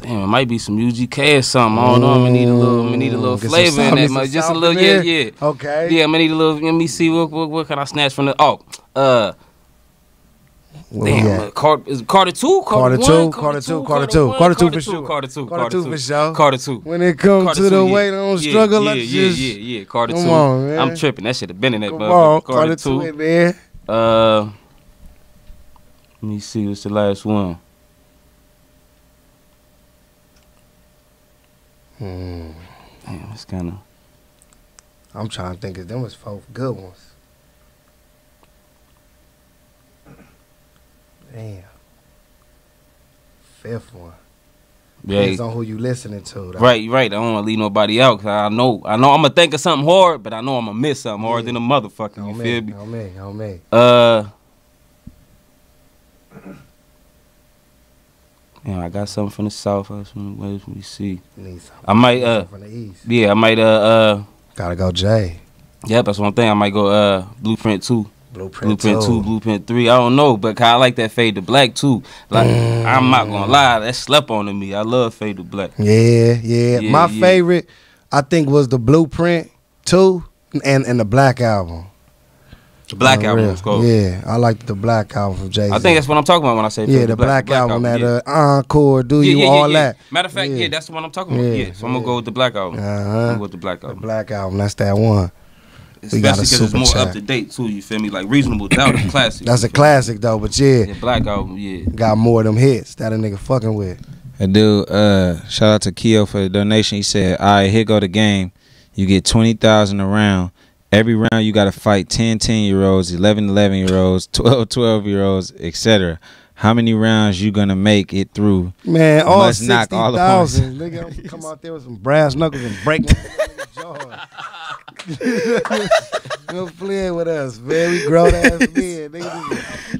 Damn, it might be some U G K or something. I don't know. I'm gonna need a little, I'm gonna need a little flavor in that. Much. Just a little, yeah, yeah. Okay. Yeah, I'm gonna need a little. Let me see. What, what, what can I snatch from the? Oh, uh. Well, damn, yeah. Carter, is Carter two, Carter, Carter one, two, Carter two, Carter two, Carter two, Carter two for sure, Carter two, Carter two for sure, Carter two. When it comes to the weight, I don't struggle. Yeah, yeah, yeah, yeah. Carter two. Come on, man. I'm tripping. That should have been in that. Come on, Carter two, man. Uh, let me see. What's the last one? Hmm. Damn, it's kind of. I'm trying to think if them was four good ones. Damn. Fifth one. Yeah. Depends on who you listening to. Though. Right, right. I don't want to leave nobody out because I know, I know I'm going to think of something hard, but I know I'm going to miss something yeah. harder than a motherfucker. You feel me? On me, on me. Uh, man, I got something from the south. I from the west. Let me see. Need I might, uh, from the east. Yeah, I might, uh, uh. Gotta go J. Yeah, that's one thing. I might go, uh, Blueprint two. Blueprint, Blueprint two, Blueprint three. I don't know, but I like that Fade to Black too. Like mm. I'm not gonna lie, that slept on to me. I love Fade to Black. Yeah, yeah. yeah My yeah. favorite, I think, was the Blueprint two and and the Black album. The Black uh, album was called. Yeah, I like the Black album from Jay-Z. I think that's what I'm talking about when I say. Yeah, the Black, black, black album, album that yeah. uh, Encore, Do yeah, You yeah, yeah, All yeah. That. Matter of fact, yeah. yeah, that's what I'm talking about. Yeah, yeah. so yeah. I'm gonna go with the Black album. Uh huh. I'm gonna go with the Black album. The Black album, that's that one. Especially because it's more chat. up to date too, you feel me? Like Reasonable Doubt is classic. That's a classic though, but yeah. yeah. Black album, yeah. Got more of them hits that a nigga fucking with. And dude, uh, shout out to Keo for the donation. He said, all right, here go the game. You get twenty thousand a round. Every round you got to fight ten ten-year-olds, eleven eleven-year-olds, twelve twelve-year-olds, et cetera. How many rounds you going to make it through? Man, all sixty thousand. Nigga, I'm come out there with some brass knuckles and break my jaws. You're playing with us, man. We grown ass men.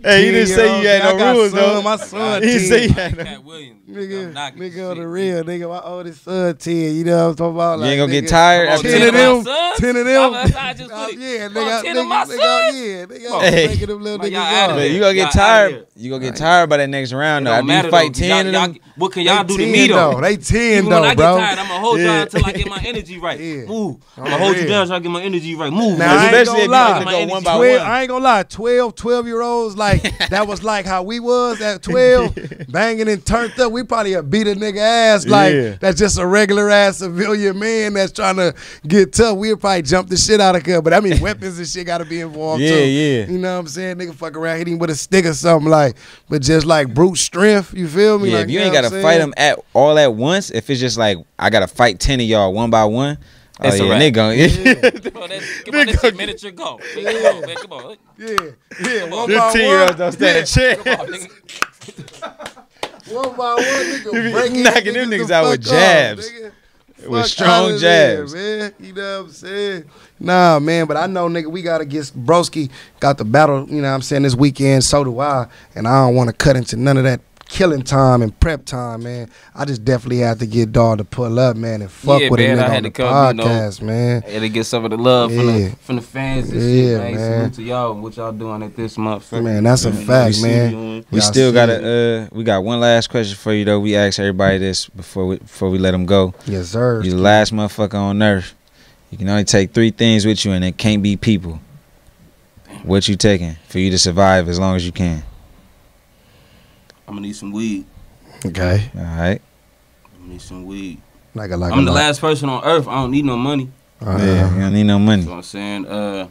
Hey, you didn't say you had no rules, though. My son, he didn't say you had no rules. Nigga, on the real, nigga, my oldest son, ten. You know what I'm talking about? You ain't gonna get tired? Ten of them. Ten of them. Yeah, nigga. Ten of my sons. Yeah, nigga. You gonna get tired. You gonna get tired by that next round, though. You fight ten of them. What can y'all do to me, though? They ten, though, bro. When I get tired, I'm gonna hold y'all until I get my energy right. Move. I'm gonna hold you down so I get my energy right. Move. Now, I ain't gonna lie. Go one by twelve, one. I ain't gonna lie. twelve, twelve year olds, like, that was like how we was at twelve, yeah. banging and turned up. We probably beat a nigga ass. Like, yeah. that's just a regular ass civilian man that's trying to get tough. We'll probably jump the shit out of her. But I mean, weapons and shit gotta be involved yeah, too. Yeah, yeah. You know what I'm saying? Nigga fuck around, hit him with a stick or something. Like, but just like brute strength, you feel me? Yeah, like, if you, you ain't gotta fight them at all at once, if it's just like, I gotta fight ten of y'all one by one. Oh, that's yeah, right. nigga. Yeah. Bro, that's, come on, that's a miniature go. Yeah. Go, man, come on. Yeah, yeah. One by one. fifteen year olds don't stand a chance. Come on, nigga. One by one, nigga. Breaking knocking them niggas the out with jabs. Off, nigga. With strong jabs. There, man. You know what I'm saying? Nah, man, but I know, nigga, we got to get, Broski got the battle, you know what I'm saying, this weekend, so do I, and I don't want to cut into none of that killing time and prep time, man. I just definitely have to get dog to pull up, man, and fuck yeah, with man, a nigga I had on to the come, podcast, you know, man. I had to get some of the love yeah. from, the, from the fans and yeah, shit, man. man. Salute to y'all and what y'all doing at this month. Man, that's a man, fact, man. We still got a, uh, we got one last question for you, though. We asked everybody this before we, before we let them go. Yes, sir. You the last motherfucker on earth. You can only take three things with you, and it can't be people. What you taking for you to survive as long as you can? I'm gonna need some weed. Okay. All right. I'm gonna need some weed. Like a, like I'm a, the like. last person on earth. I don't need no money. Uh, yeah, you don't need no money. You know what I'm saying? Uh,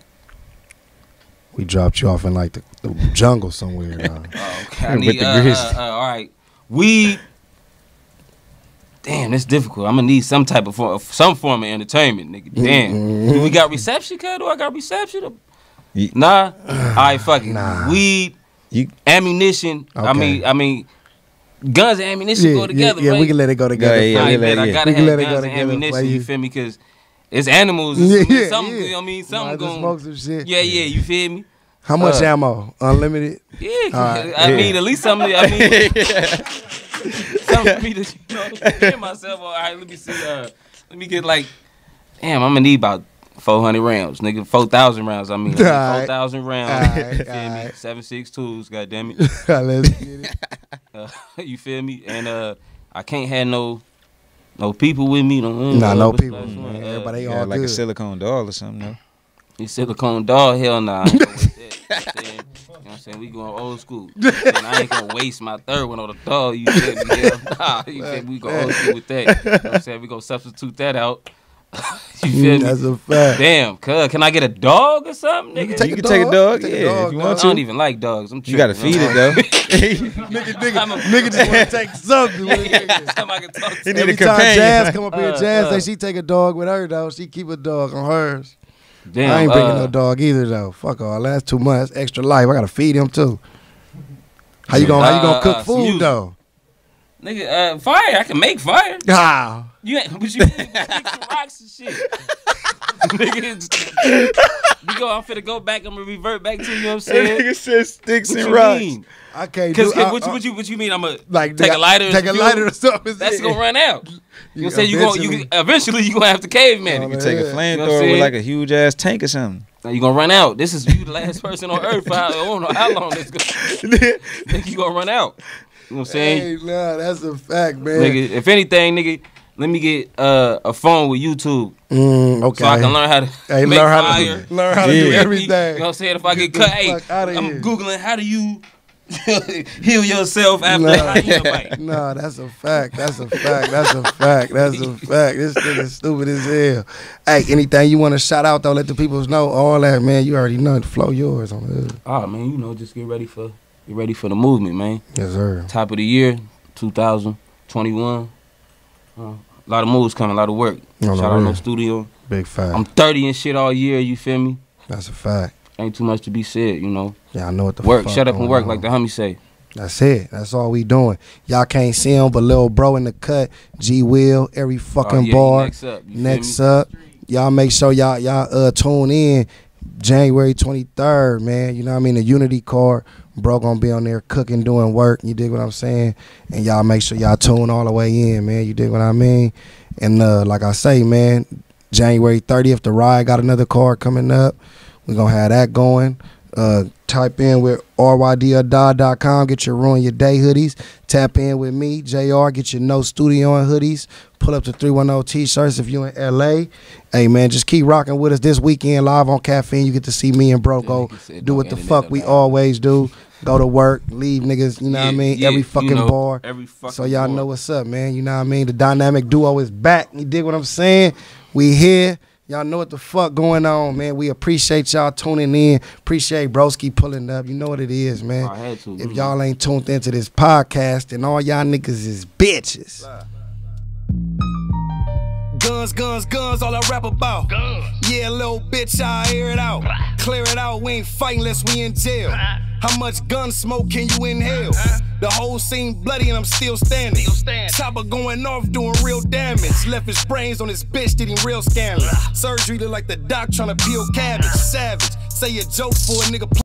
we dropped you off in like the, the jungle somewhere. Now. Oh, okay. I need, uh, uh, uh, all right. Weed. Damn, that's difficult. I'm gonna need some type of form, some form of entertainment, nigga. Damn. Mm-hmm. Do we got reception, cut? Do I got reception? Or... Yeah. Nah. All right, fuck it. Nah. Weed. You, ammunition, okay. I mean, I mean, guns and ammunition yeah, go together, yeah, right? Yeah, we can let it go together. Yeah, yeah, I, let, I gotta yeah. have guns go and ammunition, like you. you feel me? Because it's animals. Yeah, yeah, something, yeah. You know what I mean? Something going. Smoke some shit. Yeah, yeah, you feel me? How much uh, ammo? Unlimited? Yeah, right, I yeah. mean, at least something. I mean, something for me to, you know, get myself. All right, let me see. Uh, let me get like, damn, I'm gonna need about four hundred rounds, nigga. four thousand rounds, I mean. Like four thousand rounds. All right, you feel me? Right. seven six twos, goddammit. Let's get it. Uh, you feel me? And uh, I can't have no no people with me. No, nah, no people. Mm, uh, everybody all like good. A silicone doll or something, though. You silicone doll? Hell nah. I ain't gonna waste that. You know what I'm saying? We going old school. And I ain't gonna waste my third one on the doll. You feel me? Hell nah. You feel me? We going old school with that. You know what I'm saying? We gonna substitute that out. You feel mm, me? That's a fact. Damn, cuz, can I get a dog or something, nigga? You can, you can take a dog, take yeah, a dog, if you want to. I don't even like dogs. I'm you gotta feed it, though. nigga, nigga, a, nigga just wanna take something with it. I can talk to. Every time Jazz come up here, uh, Jazz uh, say she take a dog with her, though. She keep a dog on hers. Damn, I ain't bringing uh, no dog either though. Fuck all that. That's too much. That's extra life. I gotta feed him too. How you gonna uh, How you gonna cook uh, food though? Nigga, uh, fire. I can make fire. Ah, you ain't. But you make some rocks and shit. Nigga, you go. I'm finna go back. I'm gonna revert back to you. Know what I'm saying. Nigga says sticks what and you rocks. Mean? I can't do. Cause I, what, I, what you What you mean? I'm gonna like take a lighter. Take a lighter or something. That's gonna run out. You know what I'm saying? You gonna, you eventually you gonna have to caveman. Oh, you can take a flamethrower, you know, with like a huge ass tank or something. Now you gonna run out. This is you, the last person on earth. For how, I don't know how long this gonna. Think you gonna run out. You know what I'm saying? Hey, nah, that's a fact, man. Nigga, if anything, nigga, let me get uh, a phone with YouTube. Mm, okay. So I can learn how to hey, make learn how fire. To, learn how to yeah. do everything. You know what I'm saying? If I get, get cut, hey, I'm here. Googling how do you heal yourself after nah. a bite. Nah, that's a fact. That's a fact. That's a fact. That's a fact. This thing is stupid as hell. Hey, anything you want to shout out, though, let the people know all that, man. You already know the flow yours on this. Oh, man, you know, just get ready for... You ready for the movement, man. Yes, sir. Top of the year, two thousand twenty-one. Uh, a lot of moves coming, a lot of work. No, Shout no, out No Studio. Big fact. I'm thirty and shit all year, you feel me? That's a fact. Ain't too much to be said, you know. Yeah, I know what the work, fuck Shut up and work, on. Like the homie say. That's it. That's all we doing. Y'all can't see him, but Lil Bro in the cut, G-Will, every fucking oh, yeah, bar. Next up. You next up. Y'all make sure y'all y'all uh, tune in January twenty-third, man. You know what I mean? The Unity card. Bro gonna be on there cooking, doing work. You dig what I'm saying? And y'all make sure y'all tune all the way in, man. You dig what I mean? And uh, like I say, man, January thirtieth, the ride got another card coming up. We're gonna have that going. Uh, type in with R Y D A D A dot com. Get your Ruin Your Day hoodies. Tap in with me, J R. Get your No Studio'N hoodies. Pull up the three one zero t-shirts if you in L A. Hey, man, just keep rocking with us this weekend live on Caffeine. You get to see me and bro go do what the fuck we always do. Go to work, leave niggas, you know yeah, what I mean? Yeah, every fucking you know, bar. Every fucking so y'all know what's up, man. You know what I mean? The dynamic duo is back. You dig what I'm saying? We here. Y'all know what the fuck going on, man. We appreciate y'all tuning in. Appreciate Broski pulling up. You know what it is, man. I had to, if y'all ain't tuned into this podcast, then all y'all niggas is bitches. Bye. Guns, guns, guns, all I rap about. Guns. Yeah, little bitch, I air it out. Blah. Clear it out, we ain't fighting unless we in jail. Blah. How much gun smoke can you inhale? Huh? The whole scene bloody and I'm still standing. Chopper going off doing real damage. Left his brains on his bitch, did him real scandal. Blah. Surgery look like the doc trying to peel cabbage. Savage, say a joke for a nigga.